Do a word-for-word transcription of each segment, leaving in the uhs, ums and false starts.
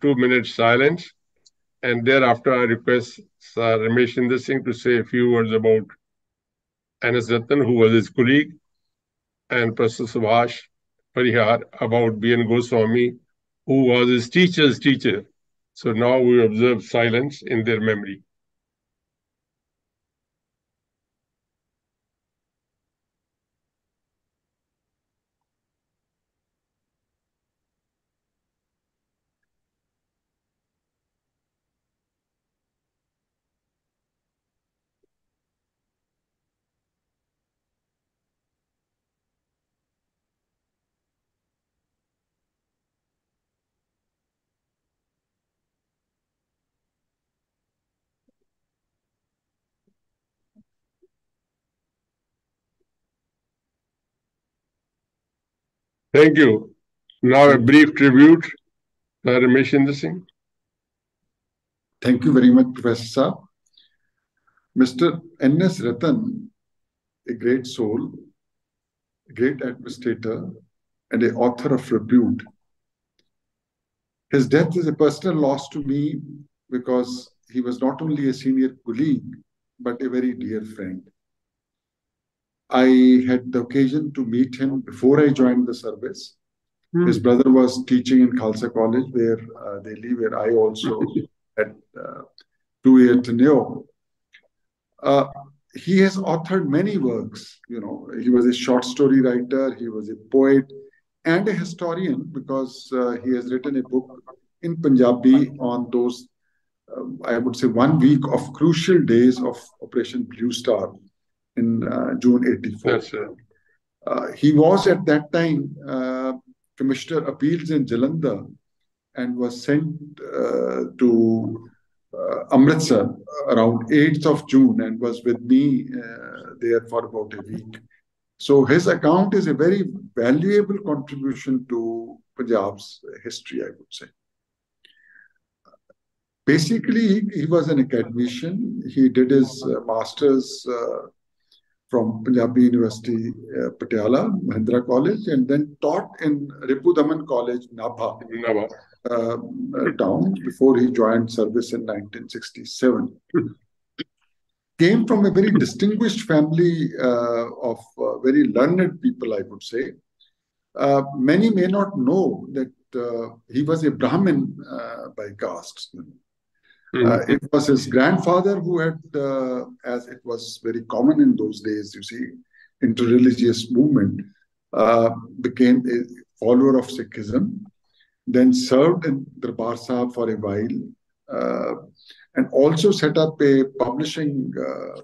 two minutes silence, and thereafter I request Sir Ramesh Inder Singh to say a few words about Anasatan, who was his colleague, and Prasad Subhash Parihar about B N Goswami, who was his teacher's teacher. So now we observe silence in their memory. Thank you. Now a brief tribute to Ramesh Inder Singh. Thank you very much, Professor. Mister N S Ratan, a great soul, a great administrator, and an author of repute. His death is a personal loss to me because he was not only a senior colleague, but a very dear friend. I had the occasion to meet him before I joined the service. Mm. His brother was teaching in Khalsa College, where uh, they live, where I also had uh, two-year tenure. Uh, he has authored many works. You know, he was a short story writer, he was a poet, and a historian, because uh, he has written a book in Punjabi on those, uh, I would say, one week of crucial days of Operation Blue Star in uh, June eighty-four. Yes, uh, he was at that time uh, Commissioner Appeals in Jalandhar and was sent uh, to uh, Amritsar around eighth of June and was with me uh, there for about a week. So his account is a very valuable contribution to Punjab's history, I would say. Basically, he, he was an academician. He did his uh, master's uh, from Punjabi University, uh, Patiala, Mahindra College, and then taught in Ripudaman College, Nabha, Nabha. Uh, uh, town, before he joined service in nineteen sixty-seven. Came from a very distinguished family uh, of uh, very learned people, I would say. Uh, many may not know that uh, he was a Brahmin uh, by caste. Uh, it was his grandfather who had, uh, as it was very common in those days, you see, interreligious movement, uh, became a follower of Sikhism, then served in Darbar Sahib for a while, uh, and also set up a publishing uh,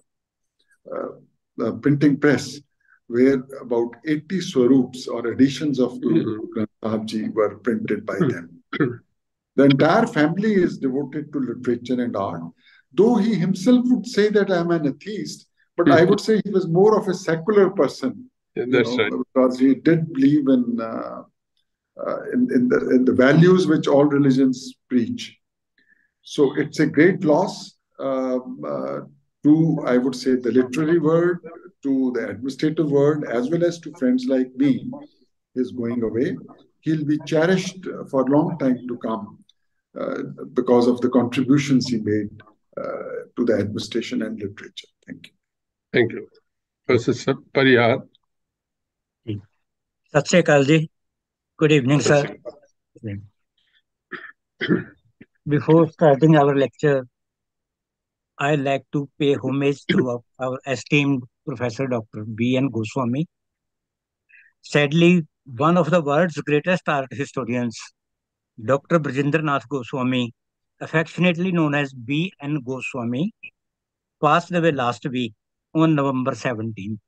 uh, uh, printing press where about eighty swarups or editions of Guru Granth Sahib Ji were printed by them. The entire family is devoted to literature and art, though he himself would say that I am an atheist, but mm-hmm. I would say he was more of a secular person. Yeah, that's you know, right. Because he did believe in, uh, uh, in, in, the, in the values which all religions preach. So it's a great loss uh, uh, to, I would say, the literary world, to the administrative world, as well as to friends like me. His going away, he'll be cherished for a long time to come. Uh, because of the contributions he made uh, to the administration and literature. Thank you. Thank you. Professor Parihar. Sat Sri Akal Ji. Good evening, sir. Before starting our lecture, I'd like to pay homage to our esteemed Professor Doctor B N Goswami. Sadly, one of the world's greatest art historians, Doctor Brijinder Nath Goswami, affectionately known as B N Goswami, passed away last week on November seventeenth.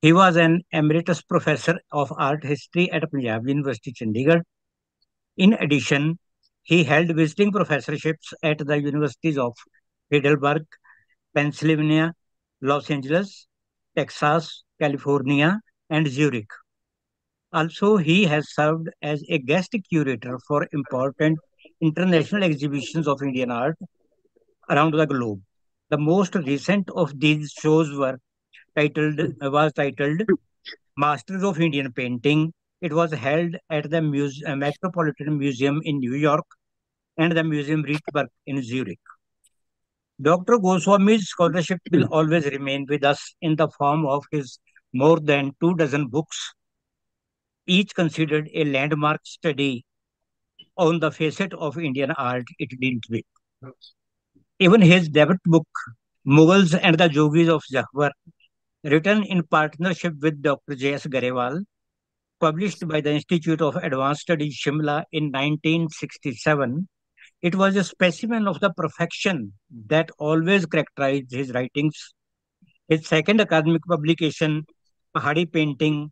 He was an emeritus professor of art history at Punjab University Chandigarh. In addition, he held visiting professorships at the universities of Heidelberg, Pennsylvania, Los Angeles, Texas, California, and Zurich. Also, he has served as a guest curator for important international exhibitions of Indian art around the globe. The most recent of these shows were titled, was titled Masters of Indian Painting, It was held at the Muse uh, Metropolitan Museum in New York and the Museum Rietberg in Zurich. Doctor Goswami's scholarship will always remain with us in the form of his more than two dozen books, each considered a landmark study on the facet of Indian art it dealt with. Even his debut book, Mughals and the Jogis of Jahwar, written in partnership with Doctor J S Garewal, published by the Institute of Advanced Studies, Shimla in nineteen sixty-seven, it was a specimen of the perfection that always characterized his writings. His second academic publication, Pahari Painting,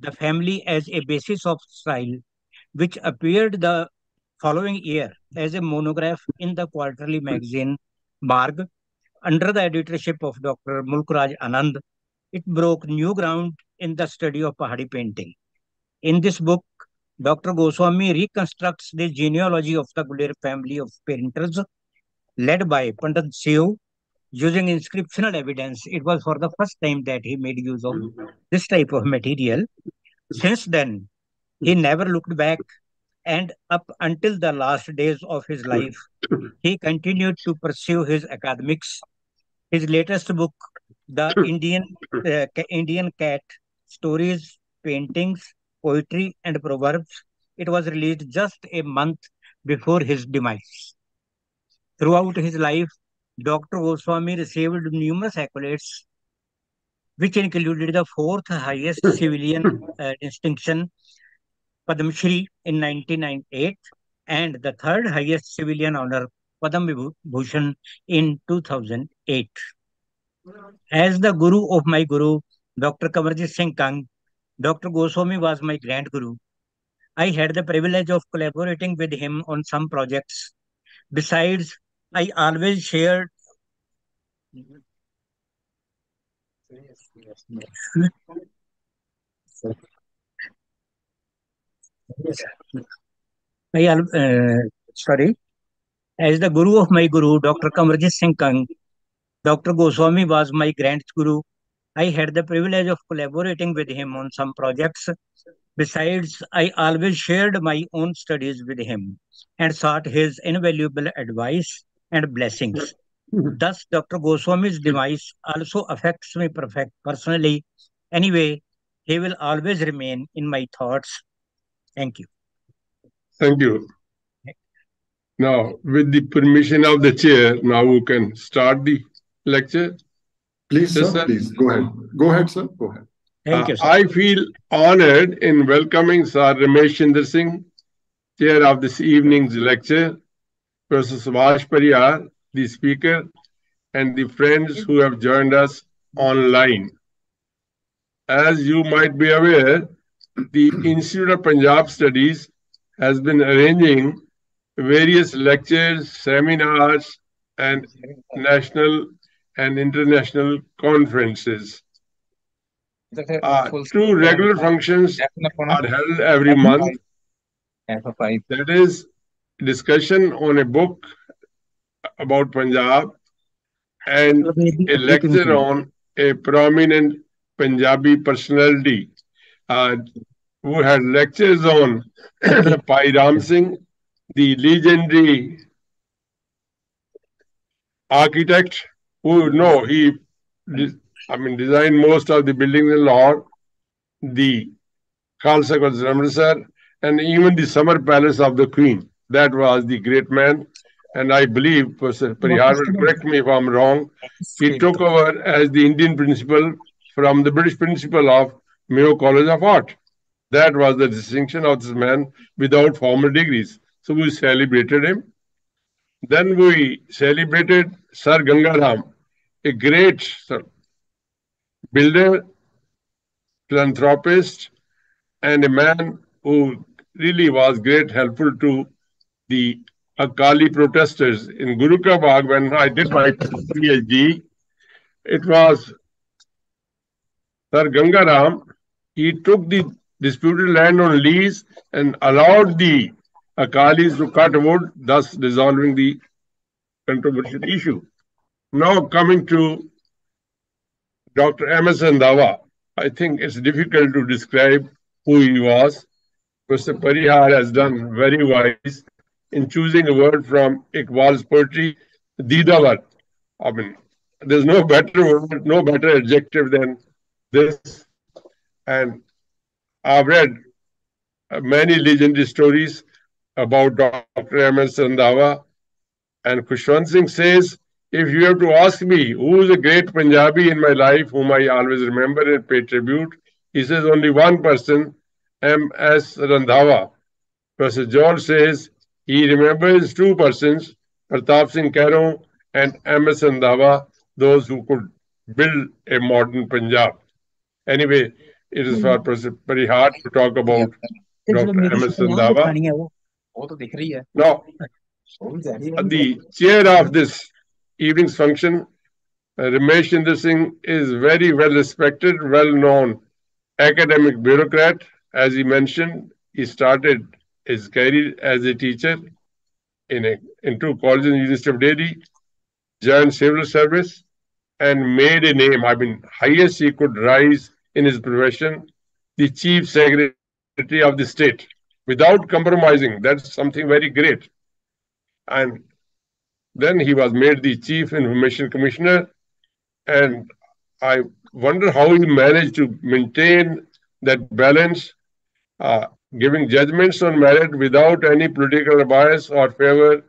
The Family as a Basis of Style, which appeared the following year as a monograph in the quarterly magazine Marg, under the editorship of Doctor Mulk Raj Anand, it broke new ground in the study of Pahari painting. In this book, Doctor Goswami reconstructs the genealogy of the Guler family of painters led by Pandit Siu using inscriptional evidence. It was for the first time that he made use of this type of material. Since then, he never looked back, and up until the last days of his life, he continued to pursue his academics. His latest book, The Indian, uh, Indian Cat, Stories, Paintings, Poetry and Proverbs, it was released just a month before his demise. Throughout his life, Doctor Goswami received numerous accolades, which included the fourth highest civilian uh, distinction, Padma Shri, in nineteen ninety-eight, and the third highest civilian honor, Padma Vibhushan, in two thousand eight. As the guru of my guru, Doctor Kamarjit Singh Kang, Doctor Goswami was my grand guru. I had the privilege of collaborating with him on some projects. Besides, I always shared... Yes, yes, yes. Yes. I, uh, sorry. As the guru of my guru, Doctor Kamarjit Singh Kang, Doctor Goswami was my grand guru. I had the privilege of collaborating with him on some projects. Besides, I always shared my own studies with him and sought his invaluable advice and blessings. Thus, Doctor Goswami's demise also affects me perfect personally. Anyway, he will always remain in my thoughts. Thank you. Thank you. Now, with the permission of the chair, now we can start the lecture. Please, yes, sir, sir. Please, go ahead. Go ahead, sir. Go ahead. Thank uh, you, sir. I feel honored in welcoming Sir Ramesh Inder Singh, chair of this evening's lecture, Prasad Subhash Parihar, the speaker, and the friends who have joined us online. As you might be aware, the Institute of Punjab Studies has been arranging various lectures, seminars, and national and international conferences. Uh, two regular functions are held every month. That is, discussion on a book about Punjab and a lecture on a prominent Punjabi personality Uh, who had lectures on Bhai Ram Singh, the legendary architect who, no, he, I mean, designed most of the buildings in Lahore, the Khalsa College, Amritsar, and even the summer palace of the Queen. That was the great man. And I believe, Professor Parihar will correct me if I'm wrong, he took over as the Indian principal from the British principal of Mayo College of Art. That was the distinction of this man without formal degrees. So we celebrated him. Then we celebrated Sir Ganga Ram, a great sir, builder, philanthropist, and a man who really was great helpful to the Akali protesters. In Guru Ka Bagh, when I did my PhD, it was Sir Ganga Ram. He took the disputed land on lease and allowed the Akalis to cut wood, thus resolving the controversial issue. Now coming to Doctor M S Randhawa, I think it's difficult to describe who he was, Professor Parihar has done very wise in choosing a word from Iqbal's poetry, Didawar. I mean, there's no better word, no better adjective than this. And I've read many legendary stories about Doctor M S Randhawa. And Kushwant Singh says, if you have to ask me who is a great Punjabi in my life, whom I always remember and pay tribute, he says only one person, M S Randhawa. Professor George says he remembers two persons, Pratap Singh Kairon and M S Randhawa, those who could build a modern Punjab. Anyway, it is for Professor Parihar to talk about Doctor M S Randhawa. Now, at the chair of this evening's function, Ramesh Inder Singh is very well respected, well known academic bureaucrat. As he mentioned, he started his career as a teacher in, a, in two colleges in the University of Delhi, joined civil service, and made a name. I mean, highest he could rise in his profession, the chief secretary of the state, without compromising. That's something very great. And then he was made the Chief Information Commissioner, and I wonder how he managed to maintain that balance, uh, giving judgments on merit without any political bias or favor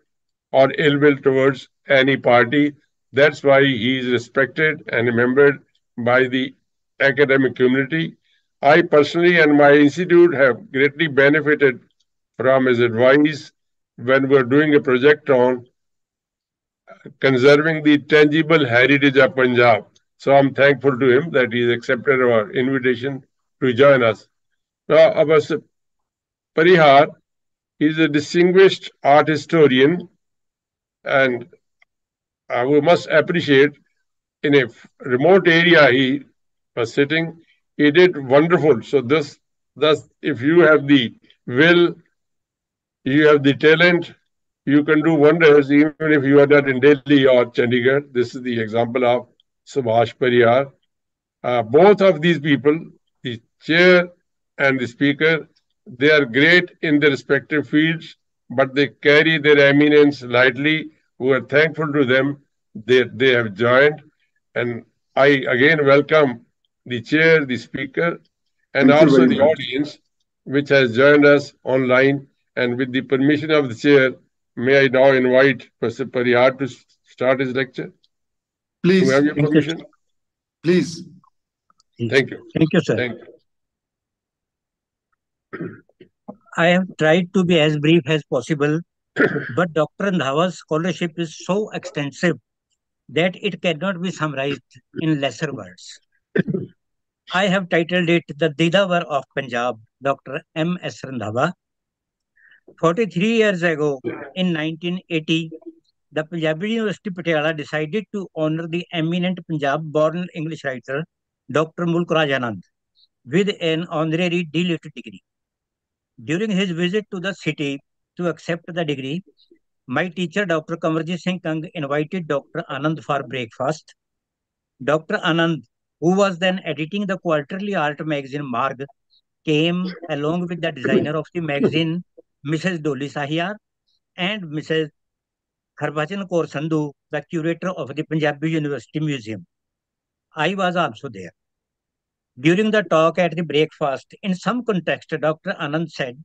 or ill will towards any party. That's why he is respected and remembered by the academic community. I personally and my institute have greatly benefited from his advice when we were doing a project on conserving the tangible heritage of Punjab. So I'm thankful to him that he's accepted our invitation to join us. Now, Abhas Parihar is a distinguished art historian, and uh, we must appreciate in a remote area he was sitting. He did wonderful. So this, thus, if you have the will, you have the talent, you can do wonders, even if you are not in Delhi or Chandigarh. This is the example of Subhash Parihar. Uh, both of these people, the chair and the speaker, they are great in their respective fields, but they carry their eminence lightly. We are thankful to them that they, they have joined. And I again welcome the chair, the speaker, and Thank also the much. audience, which has joined us online. And with the permission of the chair, may I now invite Professor Parihar to start his lecture? Please. Do you have your permission? You, Please. Thank you. Thank you, sir. Thank you. I have tried to be as brief as possible, but Doctor Randhawa's scholarship is so extensive that it cannot be summarized in lesser words. I have titled it The Didawar of Punjab, Doctor M S Randhawa. forty-three years ago, in nineteen eighty, the Punjabi University Patiala decided to honor the eminent Punjab-born English writer, Doctor Mulk Raj Anand, with an honorary D Litt degree. During his visit to the city to accept the degree, my teacher, Doctor Kamarjit Singh Kang, invited Doctor Anand for breakfast. Doctor Anand, who was then editing the quarterly art magazine Marg, came along with the designer of the magazine, Missus Doli Sahiyar, and Missus Kharbachan Kaur Sandhu, the curator of the Punjabi University Museum. I was also there. During the talk at the breakfast, in some context, Doctor Anand said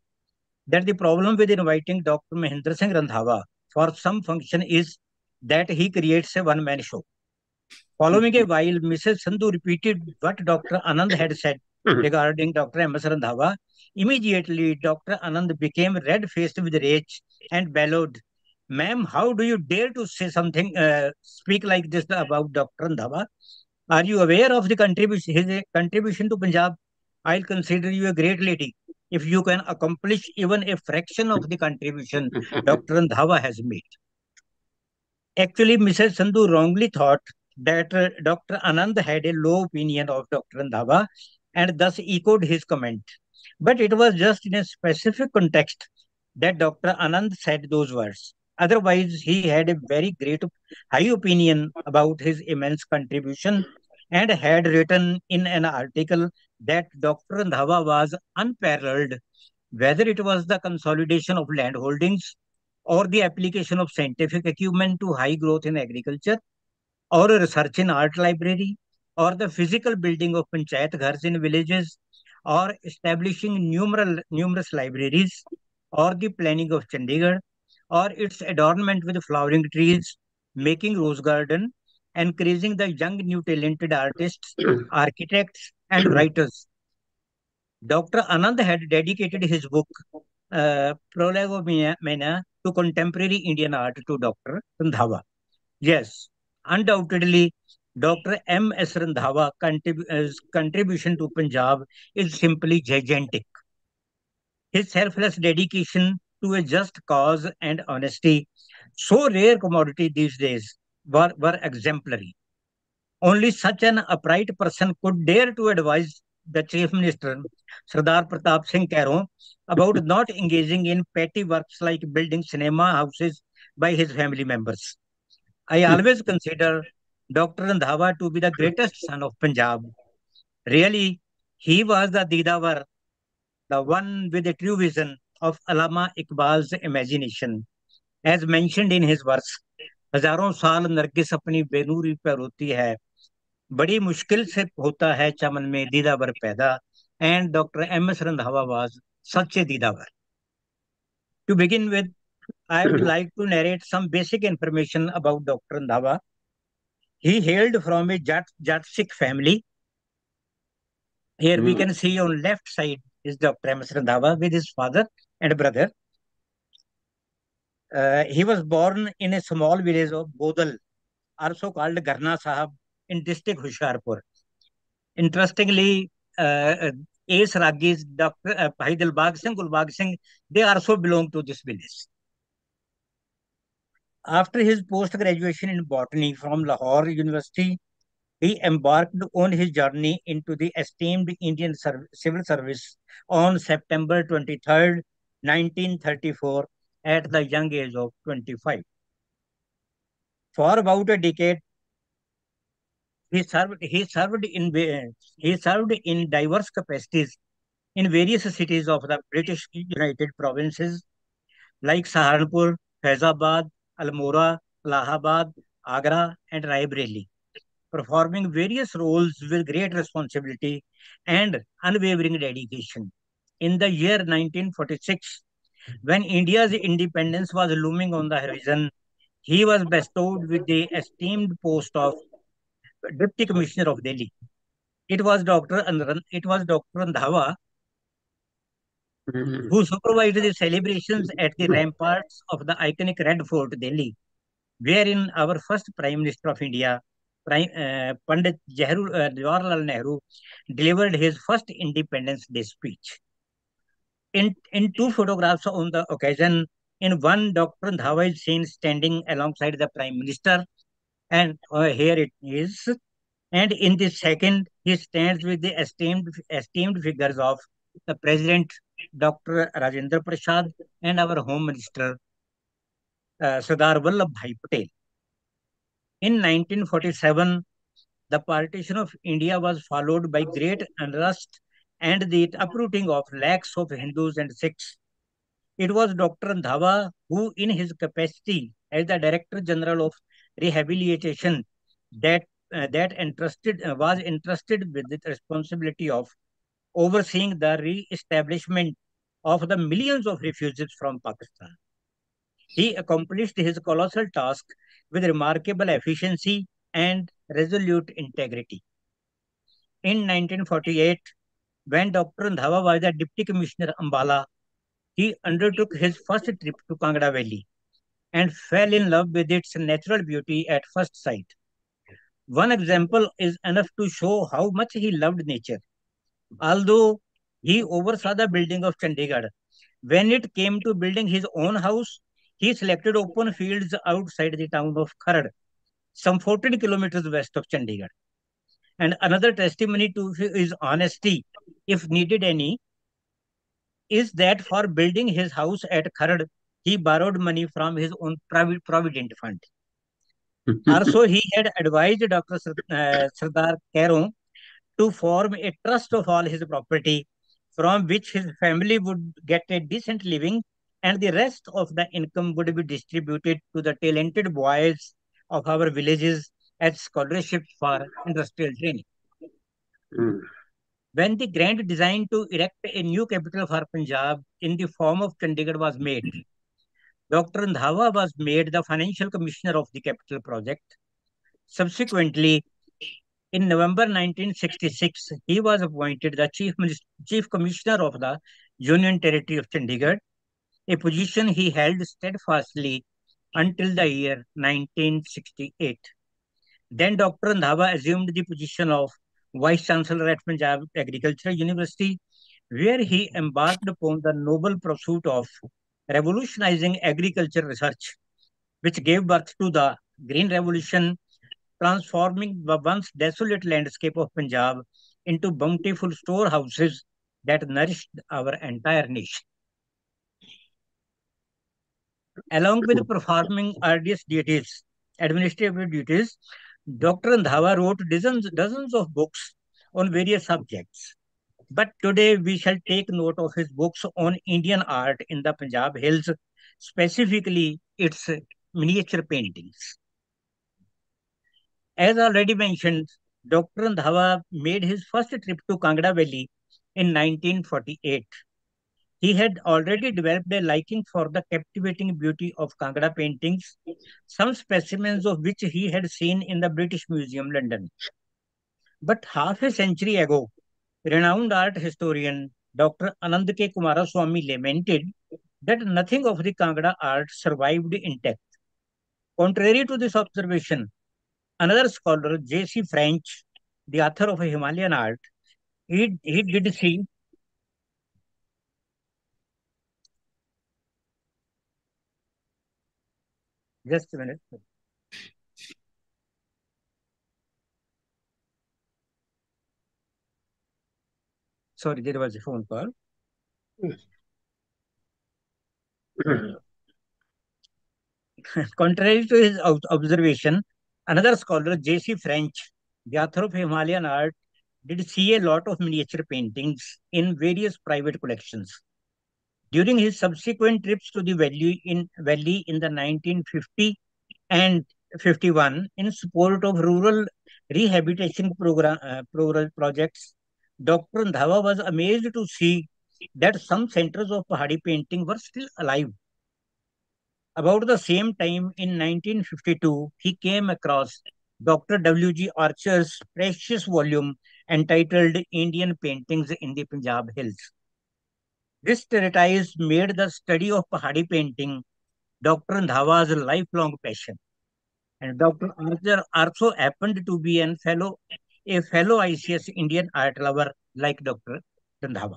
that the problem with inviting Doctor Mahindra Singh Randhawa for some function is that he creates a one-man show. Following a while, Missus Sandhu repeated what Doctor Anand had said regarding Doctor M S Randhawa. Immediately, Doctor Anand became red-faced with rage and bellowed, "Ma'am, how do you dare to say something, uh, speak like this about Doctor Randhawa? Are you aware of the contribution, his contribution to Punjab? I'll consider you a great lady if you can accomplish even a fraction of the contribution Doctor Randhawa has made." Actually, Missus Sandhu wrongly thought that uh, Doctor Anand had a low opinion of Doctor Randhawa and thus echoed his comment. But it was just in a specific context that Doctor Anand said those words. Otherwise, he had a very great, high opinion about his immense contribution and had written in an article that Doctor Randhawa was unparalleled, whether it was the consolidation of land holdings or the application of scientific acumen to high growth in agriculture, or a research in art library, or the physical building of panchayat ghars in villages, or establishing numerous, numerous libraries, or the planning of Chandigarh, or its adornment with flowering trees, making rose garden, encouraging the young new talented artists, architects, and writers. Doctor Anand had dedicated his book, uh, Prolegomena to Contemporary Indian Art to Doctor Randhawa. Yes, undoubtedly, Doctor M S Randhawa's contrib contribution to Punjab is simply gigantic. His selfless dedication to a just cause and honesty, so rare commodity these days, were, were exemplary. Only such an upright person could dare to advise the Chief Minister, Sardar Pratap Singh Kairon, about not engaging in petty works like building cinema houses by his family members. I always consider Doctor Randhawa to be the greatest son of Punjab. Really, he was the Didawar, the one with a true vision of Allama Iqbal's imagination. As mentioned in his verse, हजारों साल नरगिस अपनी बेनूरी पर होती है, बड़ी मुश्किल से होता है चमन में दीदावर पैदा, and Doctor M S Randhawa was such a Didawar. To begin with, I would like to narrate some basic information about Doctor Randhawa. He hailed from a Jat, Jatsik family. Here mm. we can see on left side is Doctor M S Randhawa with his father and brother. Uh, he was born in a small village of Bodal, also called Garna Sahib, in district Husharpur. Interestingly, uh, Ace Ragis, Doctor Uh, Heidelberg Singh, Gulbag Singh, they also belong to this village. After his post-graduation in botany from Lahore University, he embarked on his journey into the esteemed Indian Civil Service on September twenty-third, nineteen thirty-four, at the young age of twenty-five. For about a decade, he served, he served, in, he served in diverse capacities in various cities of the British United Provinces like Saharanpur, Faizabad, Almora, Allahabad, Agra, and Raebareli, performing various roles with great responsibility and unwavering dedication. In the year nineteen forty-six, when India's independence was looming on the horizon, he was bestowed with the esteemed post of Deputy Commissioner of Delhi. It was Doctor Andran, it was Doctor Randhawa who supervised the celebrations at the ramparts of the iconic Red Fort, Delhi, wherein our first Prime Minister of India, Prime, uh, Pandit Jawaharlal Nehru, delivered his first Independence Day speech. In, in two photographs on the occasion, in one, Doctor Randhawa is seen standing alongside the Prime Minister, and uh, here it is. And in the second, he stands with the esteemed, esteemed figures of the President, Doctor Rajendra Prasad, and our Home Minister, uh, Sardar Vallabhbhai Patel. In nineteen forty-seven, the partition of India was followed by great unrest and the uprooting of lakhs of Hindus and Sikhs. It was Doctor Randhawa who, in his capacity as the Director General of Rehabilitation, that uh, that entrusted uh, was entrusted with the responsibility of overseeing the re-establishment of the millions of refugees from Pakistan. He accomplished his colossal task with remarkable efficiency and resolute integrity. In nineteen forty-eight, when Doctor Randhawa was the Deputy Commissioner Ambala, he undertook his first trip to Kangra Valley and fell in love with its natural beauty at first sight. One example is enough to show how much he loved nature. Although he oversaw the building of Chandigarh, when it came to building his own house, he selected open fields outside the town of Kharad, some fourteen kilometers west of Chandigarh. And another testimony to his honesty, if needed any, is that for building his house at Kharad, he borrowed money from his own provident fund. Also, he had advised Doctor Uh, Sardar Kairon to form a trust of all his property, from which his family would get a decent living, and the rest of the income would be distributed to the talented boys of our villages as scholarships for industrial training. Mm. When the grand design to erect a new capital for Punjab in the form of Chandigarh was made, Doctor Randhawa was made the financial commissioner of the capital project. Subsequently, in November nineteen sixty-six, he was appointed the chief, chief commissioner of the Union Territory of Chandigarh, a position he held steadfastly until the year nineteen sixty-eight. Then Doctor Randhawa assumed the position of Vice-Chancellor at Punjab Agricultural University, where he embarked upon the noble pursuit of revolutionizing agriculture research, which gave birth to the Green Revolution, transforming the once desolate landscape of Punjab into bountiful storehouses that nourished our entire nation. Along with performing arduous duties, administrative duties, Doctor Randhawa wrote dozens, dozens of books on various subjects. But today we shall take note of his books on Indian art in the Punjab hills, specifically its miniature paintings. As already mentioned, Doctor Randhawa made his first trip to Kangra Valley in nineteen forty-eight. He had already developed a liking for the captivating beauty of Kangra paintings, some specimens of which he had seen in the British Museum, London. But half a century ago, renowned art historian Doctor Anand K. Kumaraswamy lamented that nothing of the Kangra art survived intact. Contrary to this observation, another scholar, J C French, the author of Himalayan Art, he, he did see Just a minute. Sorry, there was a phone call. Contrary to his observation, another scholar, J C French, the author of Himalayan Art, did see a lot of miniature paintings in various private collections. During his subsequent trips to the valley in, valley in the nineteen fifty and fifty-one in support of rural rehabilitation program, uh, rural projects, Doctor Randhawa was amazed to see that some centers of Pahari painting were still alive. About the same time in nineteen fifty-two, he came across Doctor W G Archer's precious volume entitled Indian Paintings in the Punjab Hills. This treatise made the study of Pahari painting Doctor Randhawa's lifelong passion. And Doctor Archer also happened to be an fellow, a fellow I C S Indian art lover like Doctor Randhawa.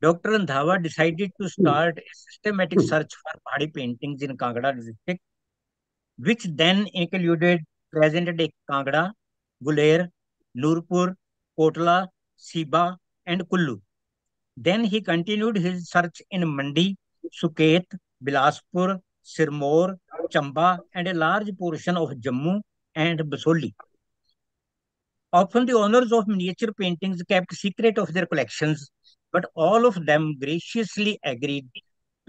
Doctor Randhawa decided to start a systematic search for Pahari paintings in Kangra district, which then included present-day Kangra, Guler, Nurpur, Kotla, Siba, and Kullu. Then he continued his search in Mandi, Suket, Bilaspur, Sirmor, Chamba, and a large portion of Jammu and Basoli. Often the owners of miniature paintings kept secret of their collections, but all of them graciously agreed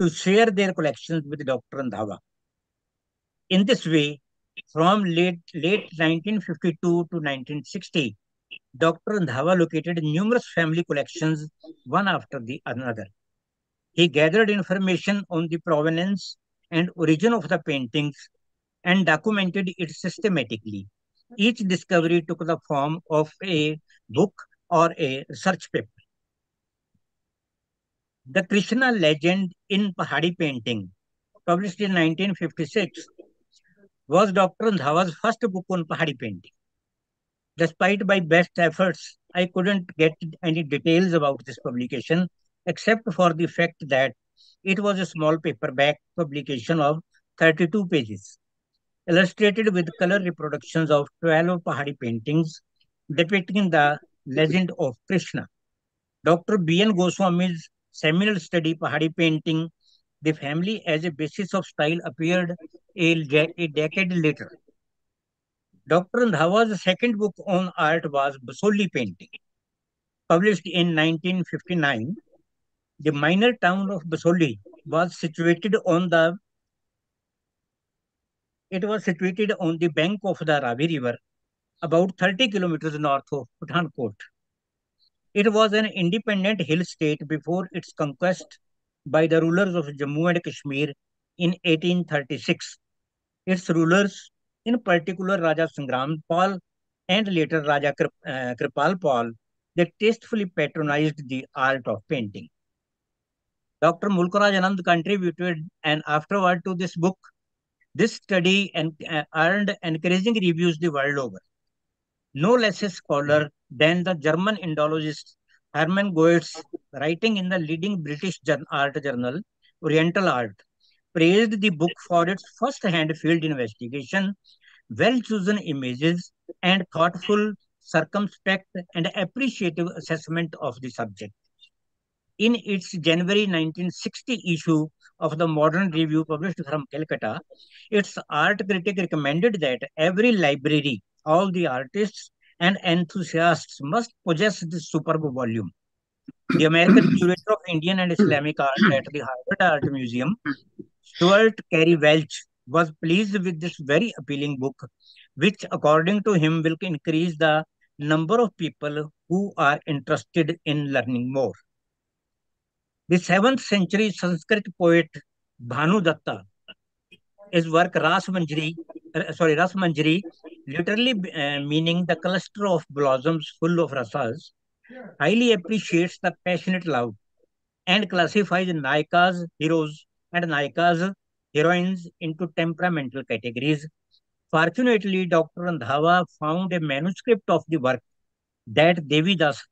to share their collections with Doctor Randhawa. In this way, from late, late nineteen fifty-two to nineteen sixty, Doctor Randhawa located numerous family collections, one after the another. He gathered information on the provenance and origin of the paintings and documented it systematically. Each discovery took the form of a book or a research paper. The Krishna Legend in Pahari Painting, published in nineteen fifty-six, was Doctor Randhawa's first book on Pahari painting. Despite my best efforts, I couldn't get any details about this publication, except for the fact that it was a small paperback publication of thirty-two pages, illustrated with color reproductions of twelve Pahari paintings depicting the legend of Krishna. Doctor B N Goswami's seminal study, Pahari Painting, The Family as a Basis of Style, appeared a, a decade later. Doctor Randhawa's second book on art was Basoli Painting, published in nineteen fifty-nine. The minor town of Basoli was situated on the it was situated on the bank of the Ravi River, about thirty kilometers north of Pathankot. It was an independent hill state before its conquest by the rulers of Jammu and Kashmir in eighteen thirty-six. Its rulers, in particular Raja Sangram Pal and later Raja Krip, uh, Kripal Pal, they tastefully patronized the art of painting. Doctor Mulk Raj Anand contributed and afterward to this book. This study and uh, earned encouraging reviews the world over. No less a scholar than the German Indologist Hermann Goetz, writing in the leading British art journal, Oriental Art, praised the book for its first-hand field investigation, well-chosen images, and thoughtful, circumspect, and appreciative assessment of the subject. In its January nineteen sixty issue of the Modern Review published from Calcutta, its art critic recommended that every library, all the artists and enthusiasts must possess this superb volume. The American curator of Indian and Islamic art at the Harvard Art Museum, Stuart Carey Welch, was pleased with this very appealing book, which according to him will increase the number of people who are interested in learning more. The seventh century Sanskrit poet Bhanu Datta, his work Ras Manjari, uh, sorry, Ras Manjari, literally uh, meaning the cluster of blossoms full of rasas, highly appreciates the passionate love and classifies Nayikas, heroes, and Nayikas, heroines into temperamental categories. Fortunately, Doctor Randhawa found a manuscript of the work that Devi Das,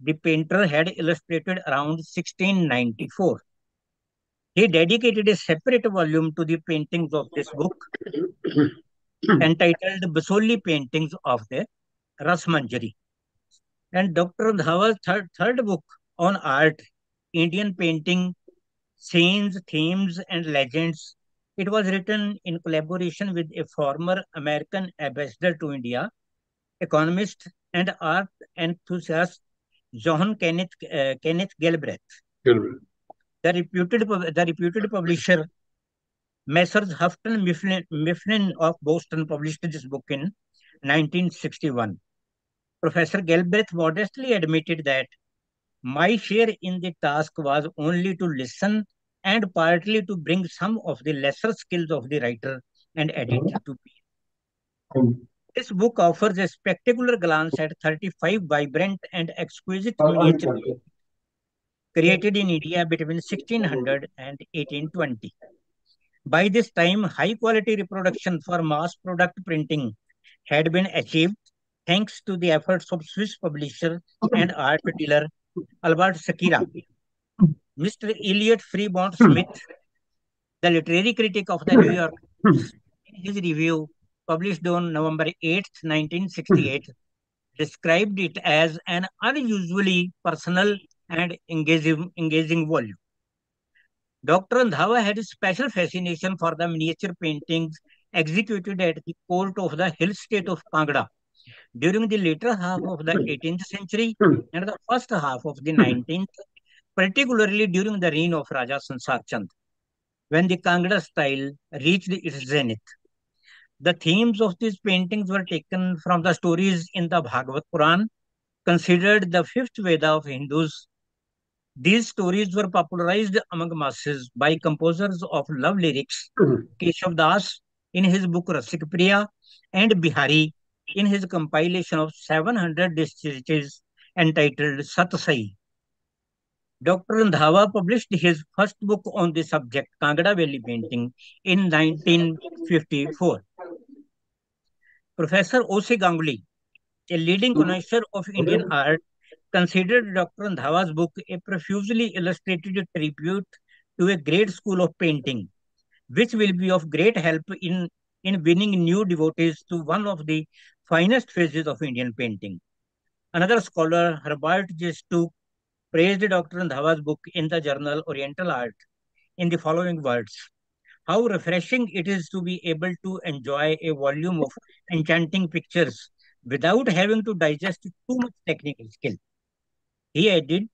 the painter, had illustrated around sixteen ninety-four. He dedicated a separate volume to the paintings of this book entitled Basoli Paintings of the Rasmanjari. And Doctor Randhawa's third, third book on art, Indian Painting, Scenes, Themes and Legends, it was written in collaboration with a former American ambassador to India, economist and art enthusiast Johann Kenneth, uh, Kenneth Galbraith. Galbraith. The reputed the reputed publisher Messrs Houghton Mifflin, Mifflin of Boston published this book in nineteen sixty-one. Professor Galbraith modestly admitted that my share in the task was only to listen and partly to bring some of the lesser skills of the writer and editor to bear. This book offers a spectacular glance at thirty-five vibrant and exquisite miniatures created in India between sixteen hundred and eighteen twenty. By this time, high-quality reproduction for mass product printing had been achieved thanks to the efforts of Swiss publisher and art dealer Albert Sakira. Mister Elliot Freebond Smith, the literary critic of the New York Times, in his review, published on November eighth nineteen sixty-eight, described it as an unusually personal and engaging, engaging volume. Doctor Randhawa had a special fascination for the miniature paintings executed at the court of the hill state of Kangra during the later half of the eighteenth century and the first half of the nineteenth, particularly during the reign of Raja Sansar Chand, when the Kangra style reached its zenith. The themes of these paintings were taken from the stories in the Bhagavad Puran, considered the fifth Veda of Hindus. These stories were popularized among masses by composers of love lyrics, Keshav Das in his book Rasik Priya and Bihari in his compilation of seven hundred distiches entitled Satsai. Doctor Randhawa published his first book on the subject, Kangra Valley Painting, in nineteen fifty-four. Professor O C Ganguly, a leading connoisseur of Indian art, considered Doctor Randhawa's book a profusely illustrated tribute to a great school of painting, which will be of great help in, in winning new devotees to one of the finest phases of Indian painting. Another scholar, Herbert J. Stuck, praised Doctor Randhawa's book in the journal Oriental Art in the following words. how refreshing it is to be able to enjoy a volume of enchanting pictures without having to digest too much technical skill. He added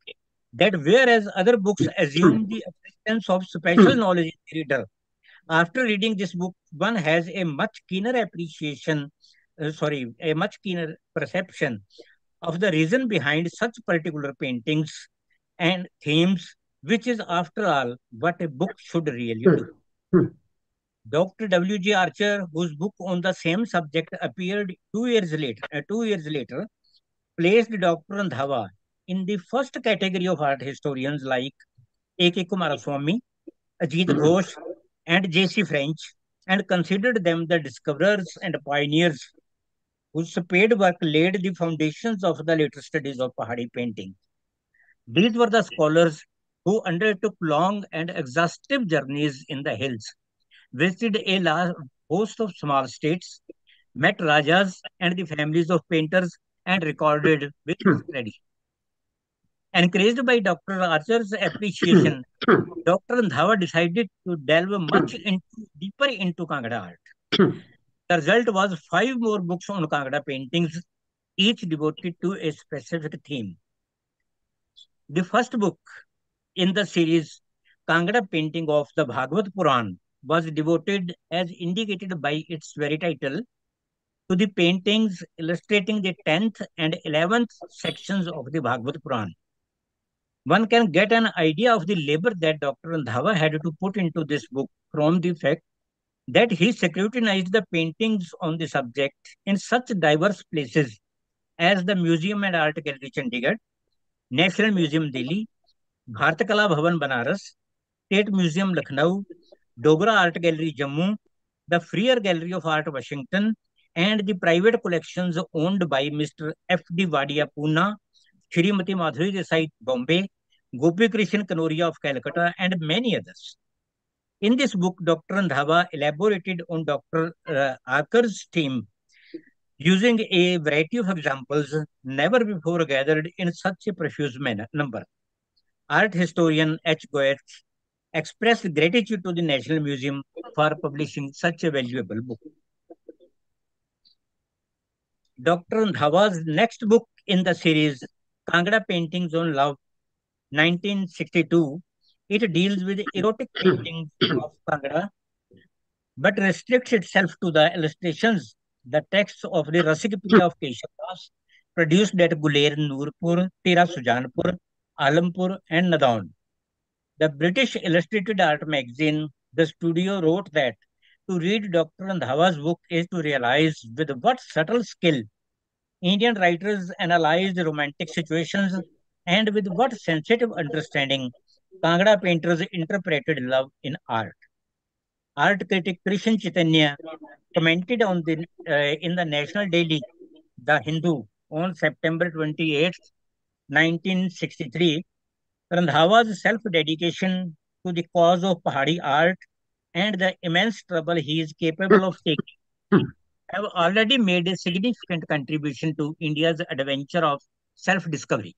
that whereas other books assume the existence of special knowledge in the reader, after reading this book, one has a much keener appreciation, uh, sorry, a much keener perception of the reason behind such particular paintings and themes, which is, after all, what a book should really do. Doctor W G Archer, whose book on the same subject appeared two years later, uh, two years later, placed Doctor Randhawa in the first category of art historians like A K Kumaraswamy, Ajit Ghosh, and J C French, and considered them the discoverers and pioneers whose paid work laid the foundations of the later studies of Pahari painting. These were the scholars who undertook long and exhaustive journeys in the hills, visited a large host of small states, met rajas and the families of painters, and recorded with study. Encouraged by Doctor Archer's appreciation, Doctor Randhawa decided to delve much into, deeper into Kangra art. The result was five more books on Kangra paintings, each devoted to a specific theme. The first book in the series, Kangra painting of the Bhagavad Puran, was devoted, as indicated by its very title, to the paintings illustrating the tenth and eleventh sections of the Bhagavad Puran. One can get an idea of the labor that Doctor Randhawa had to put into this book from the fact that he scrutinized the paintings on the subject in such diverse places as the Museum and Art Gallery Chandigarh, National Museum Delhi, Bharat Kala Bhavan Banaras, State Museum Lucknow, Dogra Art Gallery Jammu, the Freer Gallery of Art Washington, and the private collections owned by Mister F D Wadia Pune, Shrimati Madhuri Desai, Bombay, Gopi Krishan Kanoria of Calcutta, and many others. In this book, Doctor Randhawa elaborated on Doctor Uh, Archer's theme using a variety of examples never before gathered in such a profuse manner, number. Art historian H. Goetz expressed gratitude to the National Museum for publishing such a valuable book. Doctor Randhawa's next book in the series, Kangra Paintings on Love, nineteen sixty-two, it deals with erotic paintings of Kangra, but restricts itself to the illustrations, the texts of the Rasik Priya of Keshavdas, produced at Guler, Noorpur, Tira Sujanpur, Alampur, and Nadaun. The British illustrated art magazine, The Studio, wrote that to read Doctor Randhawa's book is to realize with what subtle skill Indian writers analyzed romantic situations and with what sensitive understanding Kangra painters interpreted love in art. Art critic Krishan Chaitanya commented on the, uh, in the national daily The Hindu on September twenty-eighth, nineteen sixty-three, Randhawa's self-dedication to the cause of Pahari art and the immense trouble he is capable of taking have already made a significant contribution to India's adventure of self-discovery.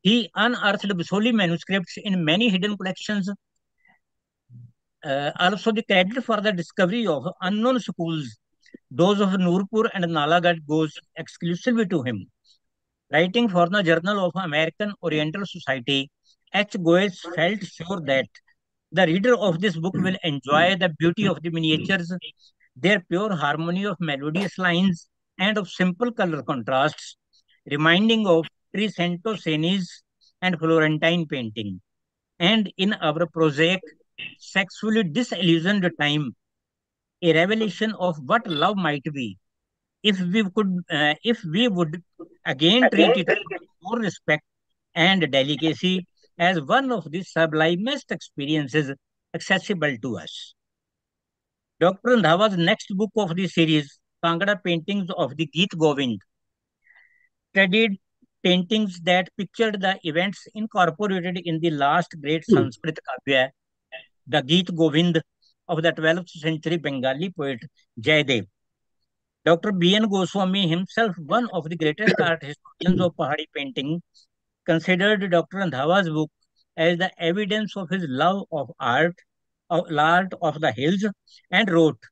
He unearthed Basoli manuscripts in many hidden collections. Uh, also, the credit for the discovery of unknown schools, those of Noorpur and Nalagarh, goes exclusively to him. Writing for the Journal of American Oriental Society, H. Goetz felt sure that the reader of this book will enjoy the beauty of the miniatures, their pure harmony of melodious lines and of simple color contrasts, reminding of Trecento Senis and Florentine painting. And in our prosaic, sexually disillusioned time, a revelation of what love might be, if we could, uh, if we would again treat it with more respect and delicacy as one of the sublimest experiences accessible to us. Doctor Randhawa's next book of the series, Kangra Paintings of the Geet Govind, studied paintings that pictured the events incorporated in the last great Sanskrit Kavya, the Geet Govind of the twelfth century Bengali poet Jayadev. Doctor B N Goswami, himself one of the greatest art historians of Pahari painting, considered Doctor Randhawa's book as the evidence of his love of art, of Lord of the Hills and wrote,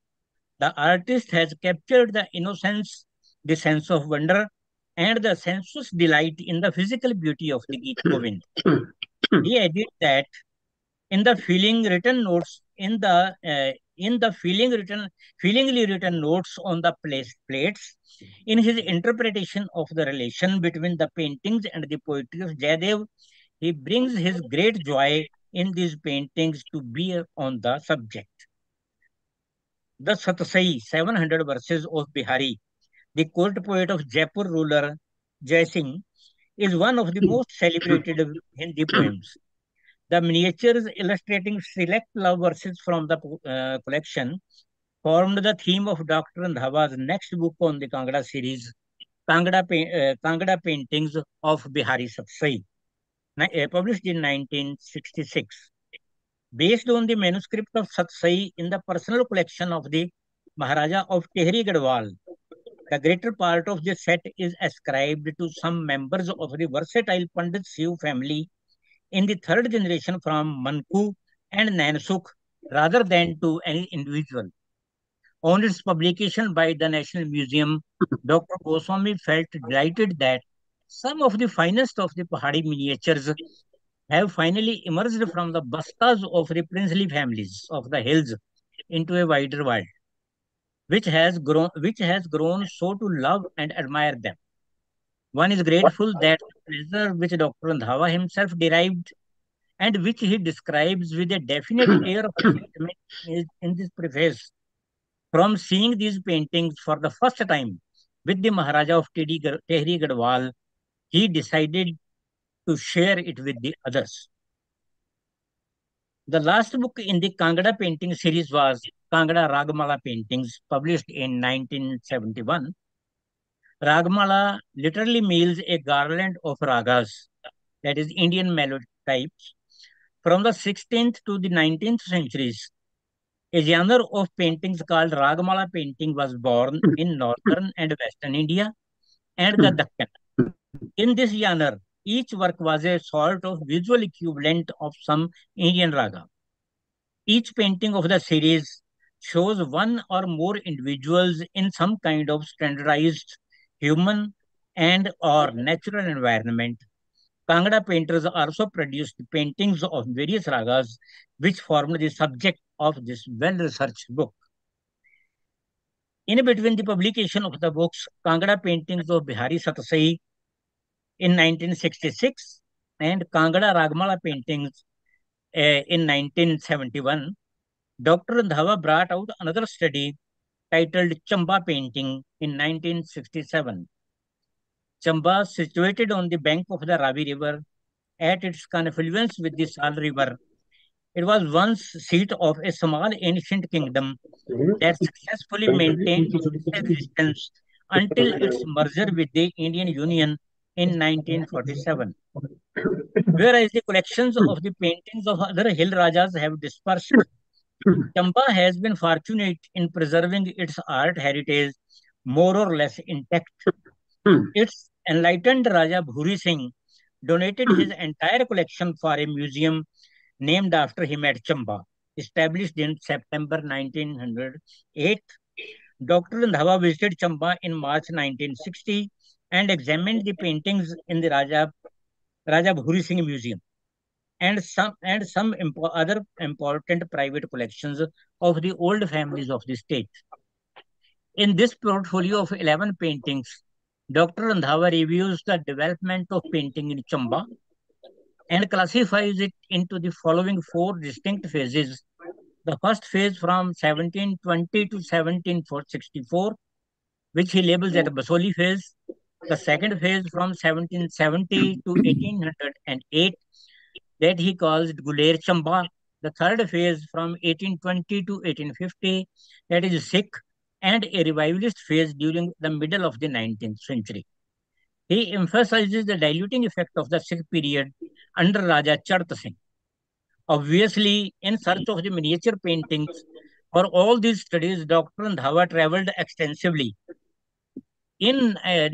"The artist has captured the innocence, the sense of wonder, and the sensuous delight in the physical beauty of the Geet Govind." He added that in the feeling written notes, in the uh, in the feeling written, feelingly written notes on the place, plates, in his interpretation of the relation between the paintings and the poetry of Jaidev, he brings his great joy in these paintings to bear on the subject. The Satsai, seven hundred verses of Bihari, the court poet of Jaipur ruler Jai Singh, is one of the most celebrated Hindi poems. The miniatures illustrating select love verses from the uh, collection formed the theme of Doctor Randhawa's next book on the Kangra series, Kangra, uh, Kangra Paintings of Bihari Satsai, published in nineteen sixty-six. Based on the manuscript of Satsai in the personal collection of the Maharaja of Tehri Gadwal, the greater part of this set is ascribed to some members of the versatile Pandit Siu family in the third generation from Manku and Nansuk rather than to any individual. On its publication by the National Museum, Doctor Goswami felt delighted that some of the finest of the Pahari miniatures have finally emerged from the bustas of the princely families of the hills into a wider world, which has grown, which has grown so to love and admire them. One is grateful that the pleasure which Doctor Randhawa himself derived and which he describes with a definite air of sentiment is in this preface, from seeing these paintings for the first time with the Maharaja of Tehri Gadwal, he decided to share it with the others. The last book in the Kangra painting series was Kangra Ragmala Paintings, published in nineteen seventy-one. Ragmala literally means a garland of ragas, that is Indian melody types, from the sixteenth to the nineteenth centuries. A genre of paintings called Ragmala painting was born in northern and western India and the Deccan. In this genre, each work was a sort of visual equivalent of some Indian raga. Each painting of the series shows one or more individuals in some kind of standardized human and or natural environment. Kangra painters also produced paintings of various ragas which formed the subject of this well-researched book. In between the publication of the books, Kangra Paintings of Bihari Satsai in nineteen sixty-six and Kangra Ragmala Paintings uh, in nineteen seventy-one, Doctor Randhawa brought out another study titled Chamba Painting in nineteen sixty-seven. Chamba, situated on the bank of the Ravi River at its confluence with the Sal River, it was once seat of a small ancient kingdom that successfully maintained its existence until its merger with the Indian Union in nineteen forty-seven. Whereas the collections of the paintings of other hill rajas have dispersed, Chamba has been fortunate in preserving its art heritage more or less intact. Its enlightened Raja Bhuri Singh donated his entire collection for a museum named after him at Chamba, established in September nineteen oh eight. Doctor Randhawa visited Chamba in March nineteen sixty and examined the paintings in the Raja, Raja Bhuri Singh Museum and some, and some impo- other important private collections of the old families of the state. In this portfolio of eleven paintings, Doctor Randhawa reviews the development of painting in Chamba and classifies it into the following four distinct phases. The first phase from seventeen twenty to seventeen sixty-four, which he labels as Basoli phase. The second phase from seventeen seventy to eighteen oh eight, that he calls Guler Chamba. The third phase from eighteen twenty to eighteen fifty, that is Sikh and a revivalist phase during the middle of the nineteenth century. He emphasizes the diluting effect of the Sikh period under Raja Chart Singh. Obviously, in search of the miniature paintings, for all these studies, Doctor Randhawa travelled extensively. In, uh,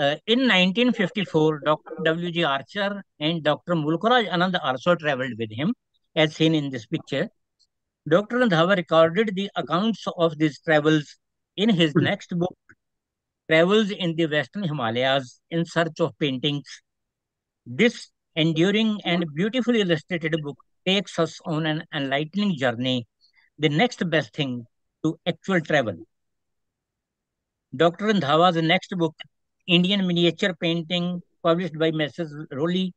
uh, in nineteen fifty-four, Doctor W G Archer and Doctor Mulk Raj Anand also travelled with him as seen in this picture. Doctor Randhawa recorded the accounts of these travels in his next book, Travels in the Western Himalayas in Search of Paintings. This enduring and beautifully illustrated book takes us on an enlightening journey, the next best thing to actual travel. Doctor Randhawa's next book, Indian Miniature Painting, published by Missus Rowley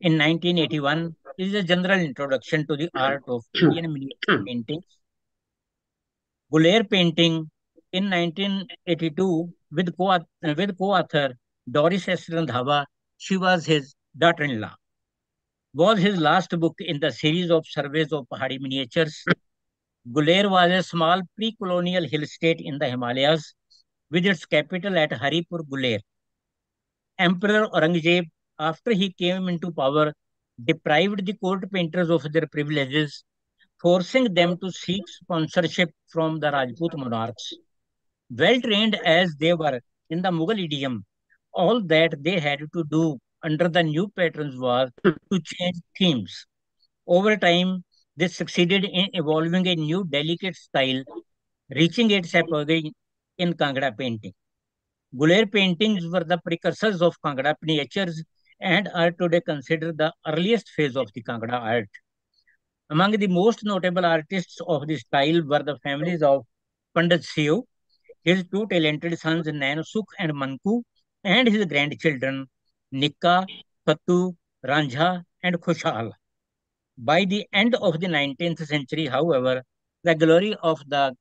in nineteen eighty-one, is a general introduction to the art of Indian miniature painting. Guler painting in nineteen eighty-two with co-author, with co-author Doris S. Randhawa, she was his daughter-in-law, was his last book in the series of surveys of Pahari miniatures. Guler was a small pre-colonial hill state in the Himalayas with its capital at Haripur Guler. Emperor Aurangzeb, after he came into power, deprived the court painters of their privileges, forcing them to seek sponsorship from the Rajput monarchs. Well-trained as they were in the Mughal idiom, all that they had to do under the new patrons was to change themes. Over time, they succeeded in evolving a new delicate style, reaching its apogee in Kangra painting. Guler paintings were the precursors of Kangra miniatures and are today considered the earliest phase of the Kangra art. Among the most notable artists of this style were the families of Pandit Seo, his two talented sons Nansukh and Manku, and his grandchildren Nikka, Fattu, Ranja, and Khushal. By the end of the nineteenth century, however, the glory of the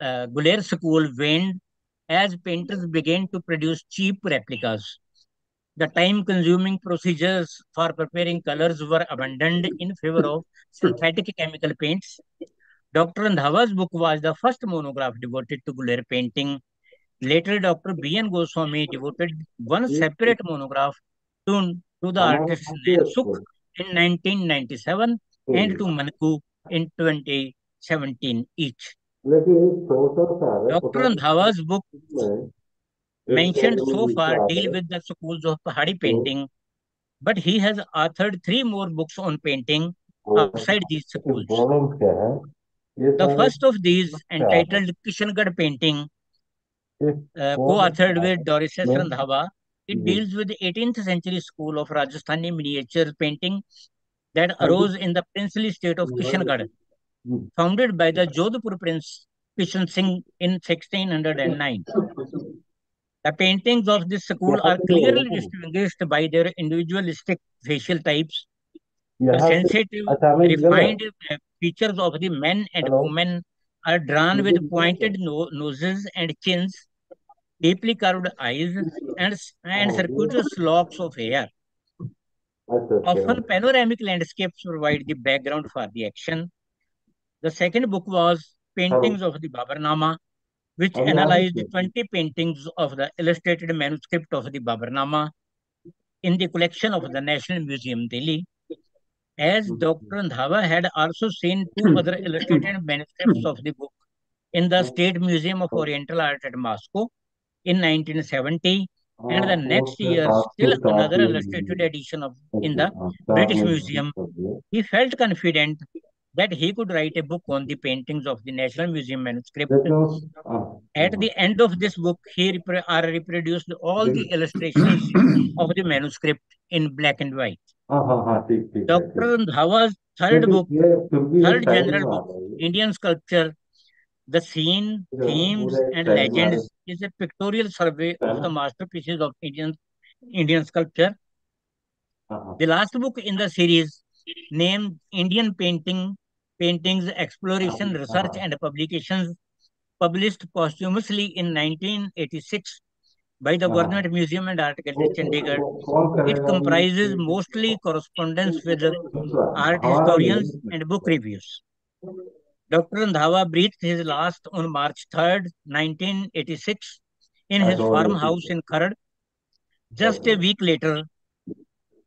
uh, Guler school waned as painters began to produce cheap replicas. The time-consuming procedures for preparing colors were abandoned in favor of synthetic chemical paints. Doctor Randhawa's book was the first monograph devoted to Guler painting. Later, Doctor B N Goswami devoted one separate monograph to, to the artist Nansukh in nineteen ninety-seven and to Manku in twenty seventeen each. Doctor Randhawa's book mentioned so far deal with the schools of Pahari painting, but he has authored three more books on painting outside these schools. The first of these, entitled Kishangarh Painting, uh, co-authored with Doris S. Randhawa, it deals with the eighteenth century school of Rajasthani miniature painting that arose in the princely state of Kishangarh, founded by the Jodhpur prince Kishan Singh in sixteen oh nine. The paintings of this school are clearly distinguished by their individualistic facial types, the sensitive, refined features of the men and women are drawn with pointed no noses and chins, deeply curved eyes, and, and circuitous locks of hair. Often panoramic landscapes provide the background for the action. The second book was Paintings of the Babarnama, which analyzed twenty paintings of the illustrated manuscript of the Babarnama in the collection of the National Museum, Delhi. As Doctor Randhawa had also seen two other illustrated manuscripts of the book in the State Museum of Oriental Art at Moscow in nineteen seventy, and the next year still another illustrated edition of in the British Museum. He felt confident that he could write a book on the paintings of the National Museum manuscript. At the end of this book, he rep are reproduced all the illustrations of the manuscript in black and white. Doctor Randhawa's third book, third general book, Indian Sculpture, The Scene, Themes and Legends, is a pictorial survey of the masterpieces of Indian, Indian sculpture. The last book in the series, named Indian Painting, Paintings, Exploration, Research and Publications, published posthumously in nineteen eighty-six by the Government Museum and Art Gallery, Chandigarh. It comprises mostly correspondence with art historians and book reviews. Doctor Randhawa breathed his last on March third, nineteen eighty-six in his farmhouse in Kharad. Just a week later,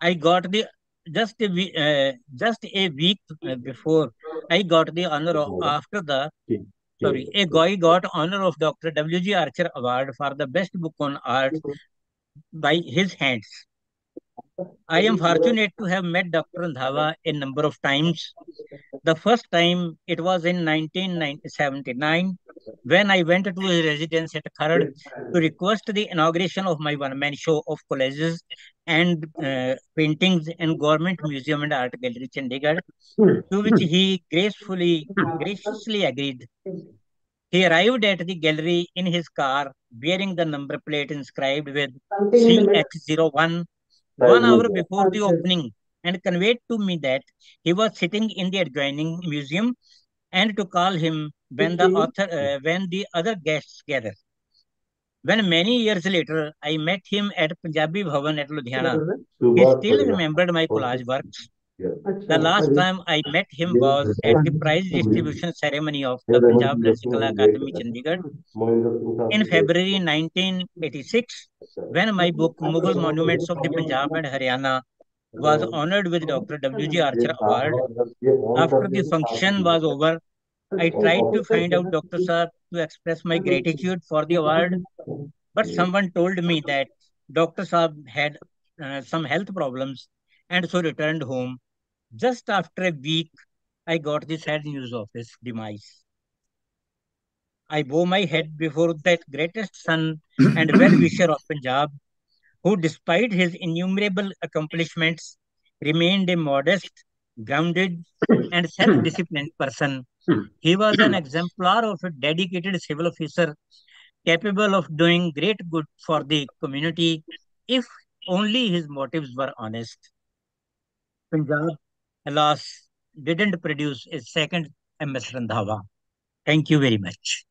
I got the Just a, week, uh, just a week before, I got the honor of, after the, sorry, a guy got honor of Doctor W G Archer Award for the best book on art by his hands. I am fortunate to have met Doctor Randhawa a number of times. The first time it was in nineteen seventy-nine when I went to his residence at Kharad to request the inauguration of my one-man show of collages and uh, paintings in Government Museum and Art Gallery, Chandigarh, to which he gracefully, graciously agreed. He arrived at the gallery in his car bearing the number plate inscribed with C X zero one. One hour before the opening, and conveyed to me that he was sitting in the adjoining museum and to call him when the author, uh, when the other guests gathered. When many years later, I met him at Punjabi Bhavan at Ludhiana, he still remembered my collage works. The last time I met him was at the prize distribution ceremony of the Punjab Classical Academy, Chandigarh, in February nineteen eighty-six, when my book Mughal Monuments of the Punjab and Haryana was honoured with Doctor W G Archer Award. After the function was over, I tried to find out Doctor Sir to express my gratitude for the award, but someone told me that Doctor Sir had uh, some health problems and so returned home. Just after a week, I got the sad news of his demise. I bow my head before that greatest son and well-wisher of Punjab, who despite his innumerable accomplishments, remained a modest, grounded and self-disciplined person. He was an exemplar of a dedicated civil officer, capable of doing great good for the community, if only his motives were honest. Punjab, alas, didn't produce a second M S Randhawa. Thank you very much.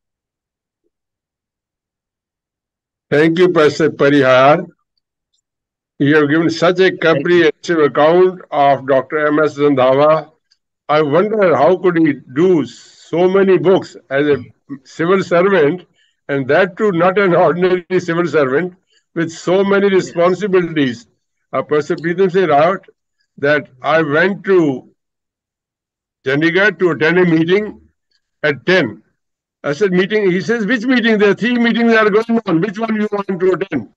Thank you, Prasad Parihar. You have given such a comprehensive account of Doctor M S Randhawa. I wonder how could he do so many books as a civil servant, and that too not an ordinary civil servant, with so many responsibilities. Uh, Professor Preetham said out that I went to Chandigarh to attend a meeting at ten. I said, meeting, he says, which meeting? There are three meetings that are going on. Which one do you want to attend?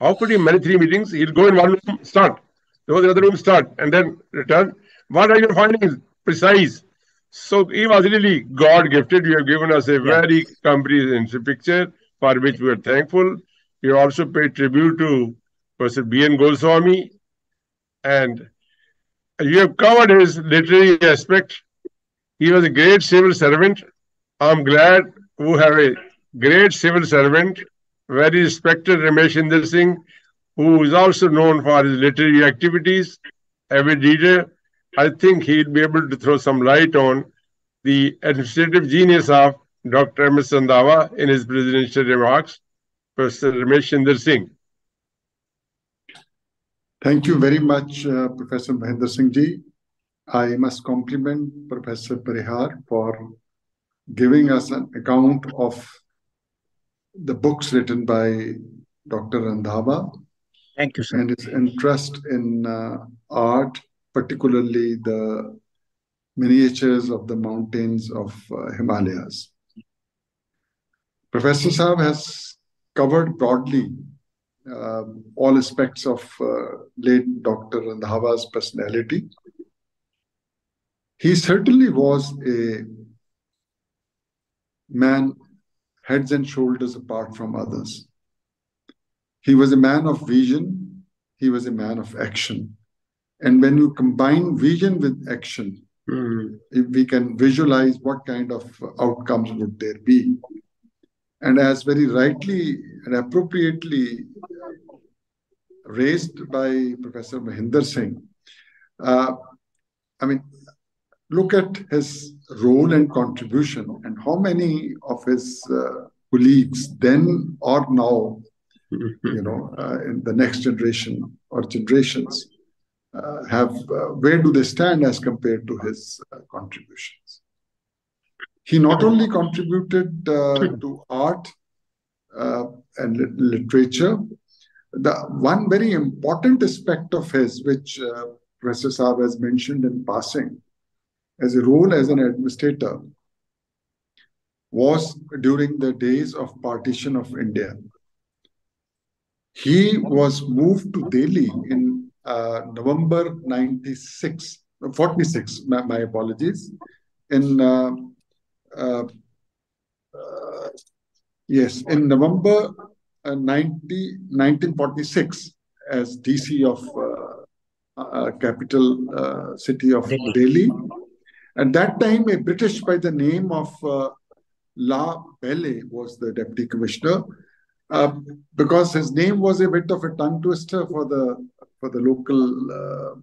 How could he manage three meetings? He'll go in one room, start. Go the other room, start, and then return. What are your findings? Precise. So he was really God-gifted. You have given us a very yes. comprehensive picture for which we are thankful. You also pay tribute to Professor B N Goswami. And you have covered his literary aspect. He was a great civil servant. I'm glad who have a great civil servant, very respected Ramesh Inder Singh, who is also known for his literary activities. Avid reader, I think he'll be able to throw some light on the administrative genius of Doctor M S Randhawa in his presidential remarks, Professor Ramesh Inder Singh. Thank you very much, uh, Professor Mahindra Singh ji. I must compliment Professor Parihar for giving us an account of the books written by Doctor Randhawa. Thank you, sir. And his interest in uh, art, particularly the miniatures of the mountains of uh, Himalayas. Professor Saab has covered broadly uh, all aspects of uh, late Doctor Randhawa's personality. He certainly was a man heads and shoulders apart from others. He was a man of vision. He was a man of action. And when you combine vision with action, mm. we can visualize what kind of outcomes would there be. And as very rightly and appropriately raised by Professor Mahindra Singh, uh, I mean, look at his role and contribution and how many of his uh, colleagues then or now, you know, uh, in the next generation or generations uh, have, uh, where do they stand as compared to his uh, contributions? He not only contributed uh, to art uh, and lit literature, the one very important aspect of his, which uh, Professor Saab has mentioned in passing, as a role as an administrator was during the days of partition of India. He was moved to Delhi in uh, November ninety-six, forty-six, my, my apologies. In uh, uh, uh, yes, in November uh, nineteen forty-six, as D C of uh, uh, capital uh, city of Delhi. Delhi. At that time, a British by the name of uh, La Belle was the deputy commissioner, uh, because his name was a bit of a tongue twister for the for the local uh,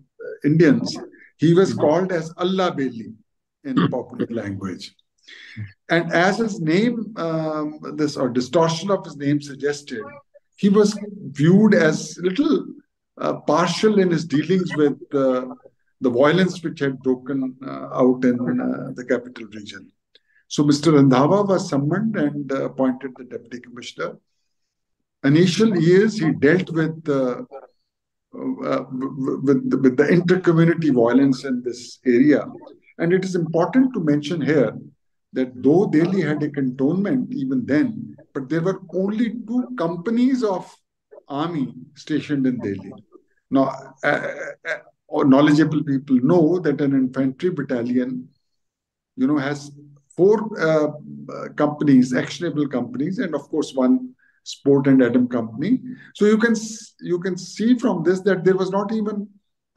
Indians. He was called as Allah Bailey in popular language, and as his name, um, this or distortion of his name suggested, he was viewed as little uh, partial in his dealings with uh, the violence which had broken uh, out in uh, the capital region. So Mister Randhawa was summoned and uh, appointed the deputy commissioner. Initial years he dealt with uh, uh, with, with the inter-community violence in this area, and it is important to mention here that though Delhi had a cantonment even then, but there were only two companies of army stationed in Delhi. Now, uh, uh, knowledgeable people know that an infantry battalion, you know, has four uh, companies, actionable companies, and of course one sport and atom company. So you can you can see from this that there was not even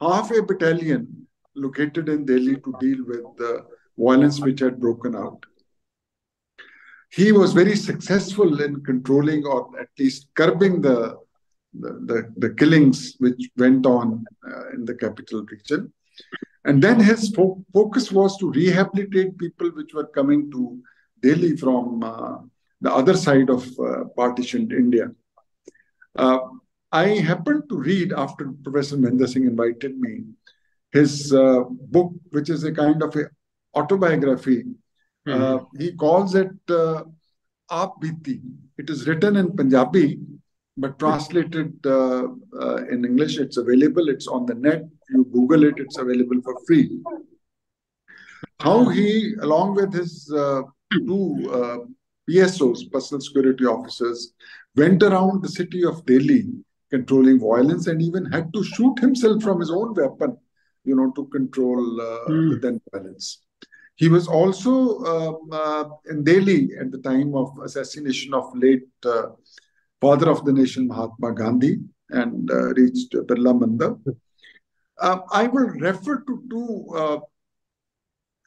half a battalion located in Delhi to deal with the violence which had broken out. He was very successful in controlling, or at least curbing, the the, the, the killings which went on uh, in the capital region. And then his fo focus was to rehabilitate people which were coming to Delhi from uh, the other side of uh, partitioned India. Uh, I happened to read, after Professor Mahindra Singh invited me, his uh, book, which is a kind of a autobiography. Mm-hmm. uh, he calls it uh, Aap Bhiti. It is written in Punjabi, but translated uh, uh, in English. It's available. It's on the net. You Google it. It's available for free. How he, along with his uh, two uh, P S Os, personal security officers, went around the city of Delhi controlling violence, and even had to shoot himself from his own weapon, you know, to control uh, mm. the then violence. He was also um, uh, in Delhi at the time of assassination of late uh, father of the nation, Mahatma Gandhi, and uh, reached Birla Mandir. Uh, I will refer to two uh,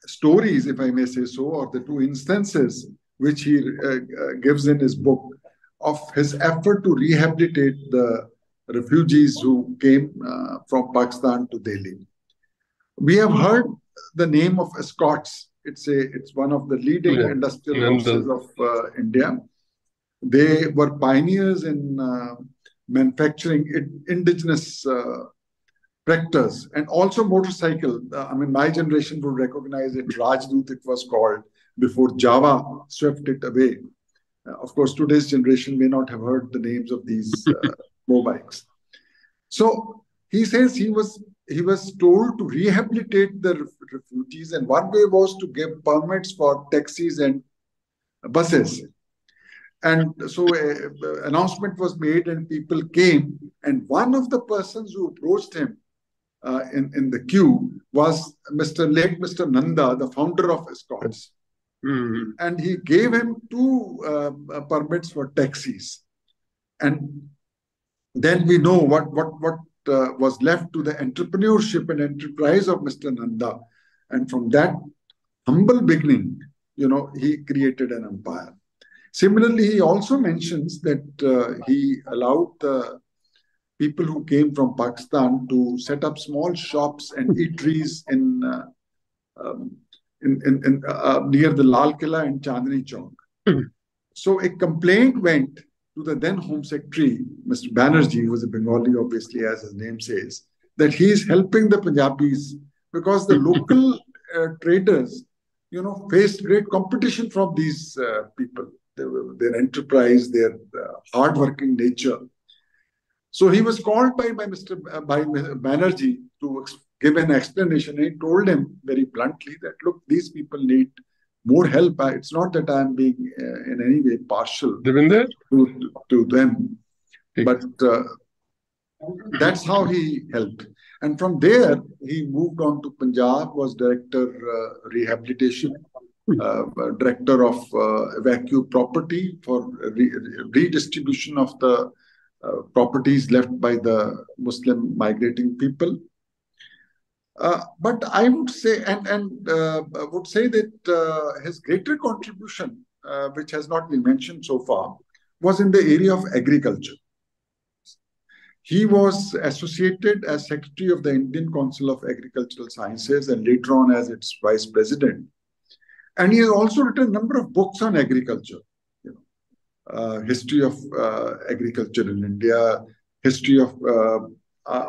stories, if I may say so, or the two instances which he uh, uh, gives in his book of his effort to rehabilitate the refugees who came uh, from Pakistan to Delhi. We have heard the name of Escorts. It's a, it's one of the leading yeah. industrial forces of uh, India. They were pioneers in uh, manufacturing indigenous uh, tractors and also motorcycle. Uh, I mean, my generation would recognize it. Rajdoot, it was called, before Java swept it away. Uh, of course, today's generation may not have heard the names of these uh, motorbikes. So he says he was he was told to rehabilitate the refugees, and one way was to give permits for taxis and buses. And so an announcement was made and people came. And one of the persons who approached him uh, in, in the queue was Mister late Mister Nanda, the founder of Escorts. Mm-hmm. And he gave him two uh, permits for taxis. And then we know what, what, what uh, was left to the entrepreneurship and enterprise of Mister Nanda. And from that humble beginning, you know, he created an empire. Similarly, he also mentions that uh, he allowed the people who came from Pakistan to set up small shops and eateries in, uh, um, in, in, in uh, near the Lal Killa and Chandni Chowk. So a complaint went to the then Home Secretary, Mister Banerjee, who was a Bengali, obviously, as his name says, that he is helping the Punjabis because the local uh, traders, you know, faced great competition from these uh, people. Their enterprise, their uh, hard-working nature. So he was called by, by Mister Uh, by Banerjee to give an explanation. He told him very bluntly that, look, these people need more help. It's not that I'm being uh, in any way partial to, to, to them. But uh, that's how he helped. And from there, he moved on to Punjab, was director uh, rehabilitation, uh, director of uh, evacuated property for re redistribution of the uh, properties left by the Muslim migrating people. Uh, but I would say, and, and uh, would say that uh, his greater contribution, uh, which has not been mentioned so far, was in the area of agriculture. He was associated as Secretary of the Indian Council of Agricultural Sciences and later on as its Vice President. And he has also written a number of books on agriculture. You know, uh, history of uh, agriculture in India, history of uh,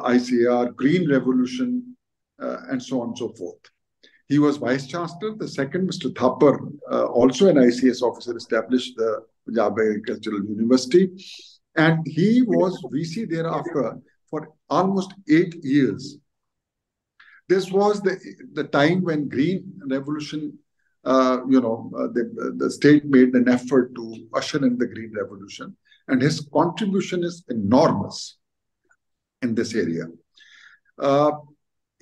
I C A R, Green Revolution, uh, and so on and so forth. He was Vice Chancellor. The second, Mister Thapar, uh, also an I C S officer, established the Punjab Agricultural University. And he was V C thereafter for almost eight years. This was the, the time when Green Revolution, uh, you know, uh, the, the state made an effort to usher in the Green Revolution. And his contribution is enormous in this area. Uh,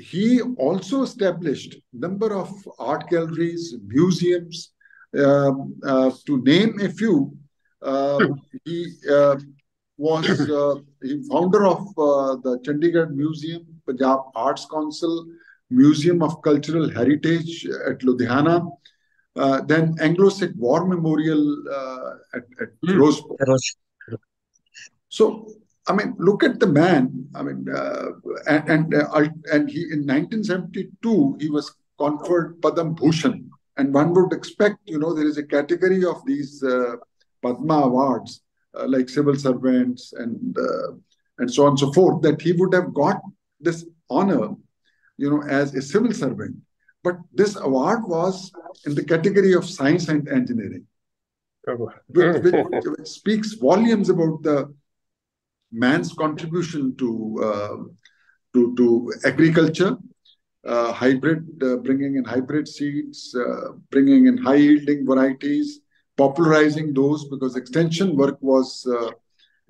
he also established a number of art galleries, museums, uh, uh, to name a few. Uh, he uh, was uh, the founder of uh, the Chandigarh Museum, Punjab Arts Council, Museum of Cultural Heritage at Ludhiana, uh, then Anglo-Sikh War Memorial uh, at, at Roseport. So, I mean, look at the man. I mean, uh, and and, uh, and he in nineteen seventy-two he was conferred Padam Bhushan, and one would expect, you know, there is a category of these uh, Padma Awards, uh, like civil servants and uh, and so on and so forth, that he would have got this honor, you know, as a civil servant. But this award was in the category of science and engineering, which, which, which speaks volumes about the man's contribution to uh, to to agriculture, uh, hybrid, uh, bringing in hybrid seeds, uh, bringing in high yielding varieties, popularizing those, because extension work was uh,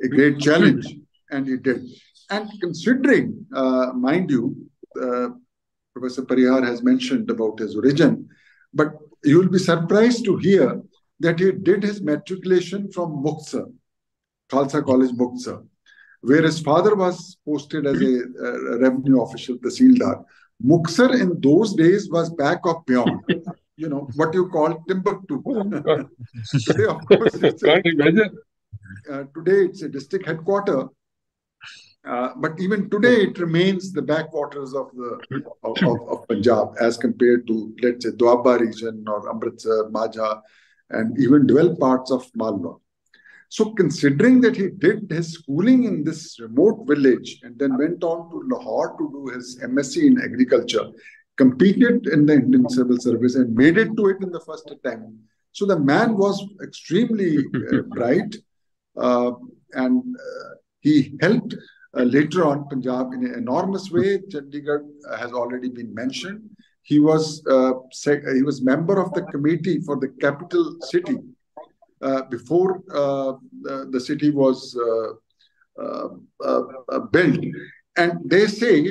a great challenge, and he did. And considering, uh, mind you, uh, Professor Parihar has mentioned about his origin, but you will be surprised to hear that he did his matriculation from Muktsar, Khalsa College Muktsar, where his father was posted as a uh, revenue official, the Sealdar. Muktsar in those days was back of beyond. You know, what you call Timbuktu. Today, of course, it's a, uh, today it's a district headquarter, uh, but even today it remains the backwaters of the of, of, of Punjab as compared to, let's say, Doaba region or Amritsar, Majha, and even developed parts of Malwa. So, considering that he did his schooling in this remote village and then went on to Lahore to do his M S c in agriculture, competed in the Indian Civil Service and made it to it in the first attempt. So the man was extremely uh, bright, uh, and uh, he helped uh, later on Punjab in an enormous way. Chandigarh has already been mentioned. He was uh, he was member of the committee for the capital city uh, before uh, the, the city was uh, uh, uh, built, and they say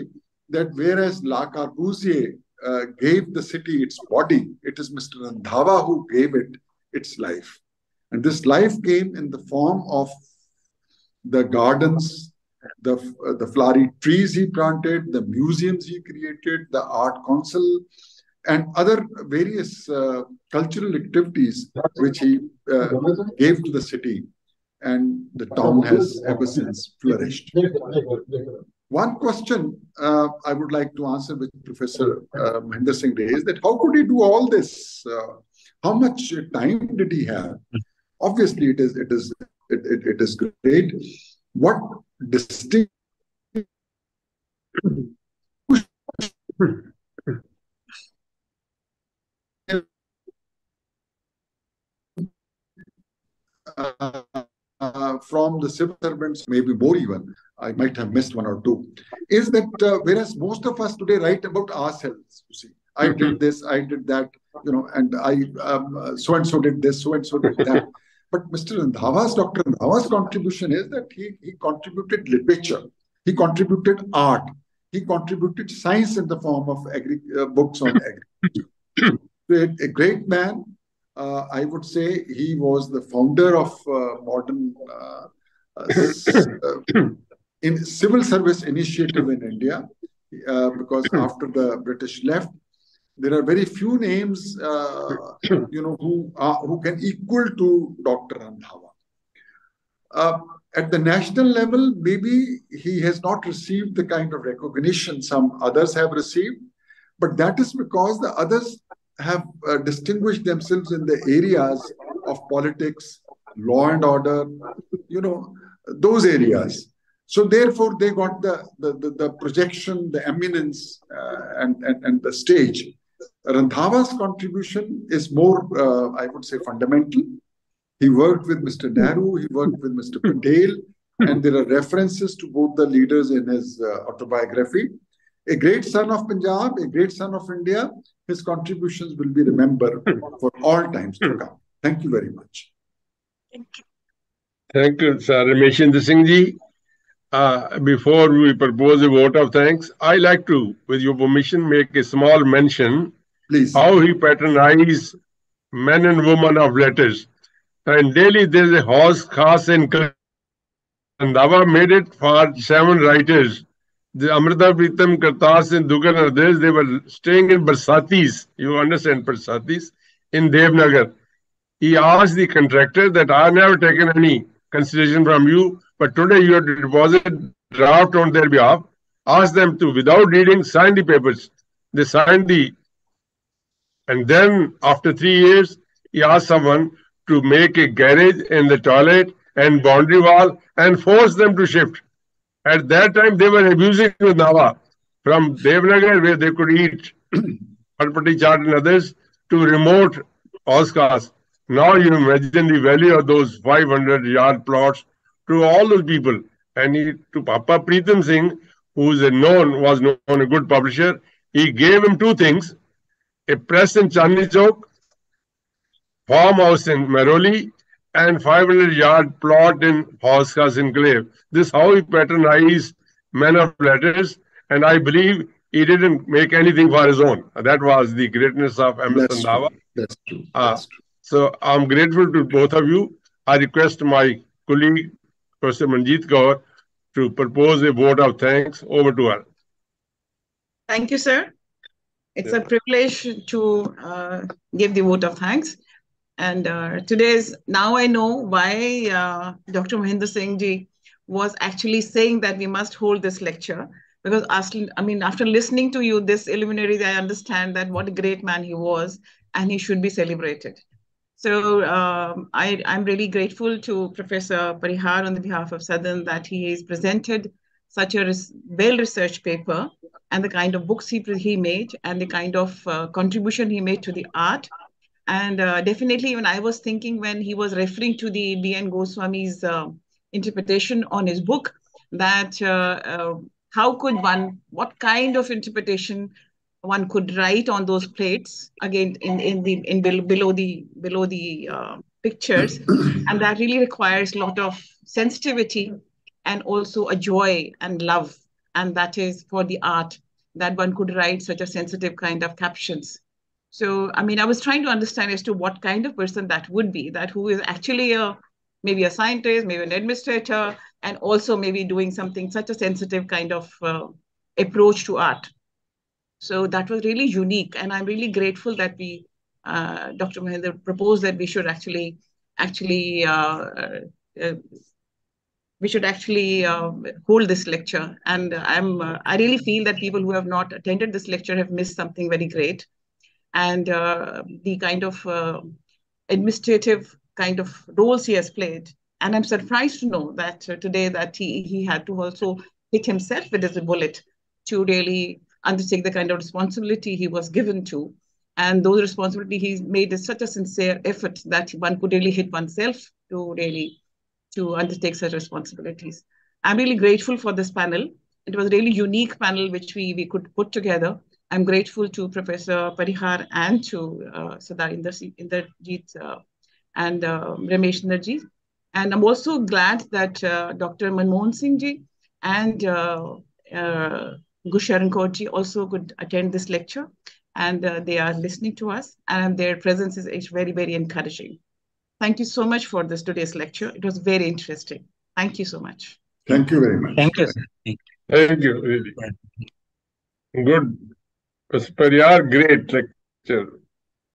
that whereas La Corbusier uh, gave the city its body, it is Mister Randhawa who gave it its life. And this life came in the form of the gardens, the, uh, the flowery trees he planted, the museums he created, the art council, and other various uh, cultural activities which he uh, gave to the city. And the town has ever since flourished. One question uh, I would like to answer with Professor uh, Mahindra Singh is that how could he do all this? Uh, how much time did he have? Obviously, it is it is it, it, it is great. What distinct uh, uh, from the civil servants, maybe more even. I might have missed one or two, is that uh, whereas most of us today write about ourselves, you see, I did this, I did that, you know, and I um, uh, so-and-so did this, so-and-so did that. But Mister Randhawa's, Doctor Randhawa's contribution is that he, he contributed literature, he contributed art, he contributed science in the form of agri uh, books on agriculture. A, a great man. Uh, I would say he was the founder of uh, modern uh, uh, in civil service initiative in India, uh, because after the British left, there are very few names, uh, you know, who uh, who can equal to Doctor Randhawa. Uh, at the national level, maybe he has not received the kind of recognition some others have received, but that is because the others have uh, distinguished themselves in the areas of politics, law and order, you know, those areas. So therefore, they got the, the, the, the projection, the eminence, uh, and, and, and the stage. Randhawa's contribution is more, uh, I would say, fundamental. He worked with Mister Nehru, he worked with Mister Patel, and there are references to both the leaders in his uh, autobiography. A great son of Punjab, a great son of India, his contributions will be remembered for all times to come. Thank you very much. Thank you. Thank you, Sir Ramesh Inder Singh ji. Uh, before we propose a vote of thanks, I like to, with your permission, make a small mention. Please. How he patronized men and women of letters. And daily there's a horse khas in Kal. And Randhawa made it for seven writers. The Amrita Pritam, Kartar Singh, Dugan, and others, they were staying in Barsatis. You understand Barsatis? In Devnagar. He asked the contractor that I have never taken any consideration from you, but today you have to deposit draft on their behalf. Ask them to, without reading, sign the papers. They signed the... And then, after three years, he asked someone to make a garage in the toilet and boundary wall and force them to shift. At that time, they were abusing Randhawa from Devnagar, where they could eat Patpati chaat and others, to remote Oscars. Now you imagine the value of those five hundred yard plots to all those people. And he, to Papa Pritam Singh, who is a known, was known a good publisher, he gave him two things: a press in Chandni Chowk, farmhouse in Maroli, and five hundred yard plot in Oscars Enclave. This is how he patronized men of letters, and I believe he didn't make anything for his own. That was the greatness of M S Randhawa. That's true. That's true. Uh, so I'm grateful to both of you. I request my colleague, Professor Manjeet Kaur, to propose a vote of thanks. Over to her. Thank you, sir. It's yeah. a privilege to uh, give the vote of thanks. And uh, today's, now I know why uh, Doctor Mahindra Singh ji was actually saying that we must hold this lecture, because asking, I mean, after listening to you, this illuminaries, I understand that what a great man he was and he should be celebrated. So um, I, I'm really grateful to Professor Parihar on the behalf of Southern that he has presented such a well-researched paper and the kind of books he, he made and the kind of uh, contribution he made to the art. And uh, definitely, even I was thinking when he was referring to the B N Goswami's uh, interpretation on his book, that uh, uh, how could one, what kind of interpretation one could write on those plates, again, in, in the in below the below the uh, pictures. And that really requires a lot of sensitivity and also a joy and love. And that is for the art, that one could write such a sensitive kind of captions. So, I mean, I was trying to understand as to what kind of person that would be, that who is actually a, maybe a scientist, maybe an administrator, and also maybe doing something, such a sensitive kind of uh, approach to art. So that was really unique. And I'm really grateful that we, uh, Doctor Mahindra proposed that we should actually, actually, uh, uh, we should actually uh, hold this lecture. And I'm, uh, I really feel that people who have not attended this lecture have missed something very great. And uh, the kind of uh, administrative kind of roles he has played. And I'm surprised to know that uh, today that he, he had to also hit himself with his bullet to really undertake the kind of responsibility he was given to. And those responsibility he made is such a sincere effort that one could really hit oneself to really to undertake such responsibilities. I'm really grateful for this panel. It was a really unique panel which we, we could put together. I'm grateful to Professor Parihar and to uh, Sardar Inderjeet uh, and uh, Ramesh Inder ji. And I'm also glad that uh, Doctor Manmohan Singh ji and uh, uh, Gusharan Kaur ji also could attend this lecture, and uh, they are listening to us, and their presence is very, very encouraging. Thank you so much for this today's lecture. It was very interesting. Thank you so much. Thank you very much. Thank you, sir. Thank you. Thank you, really. Good. Parihar, great lecture.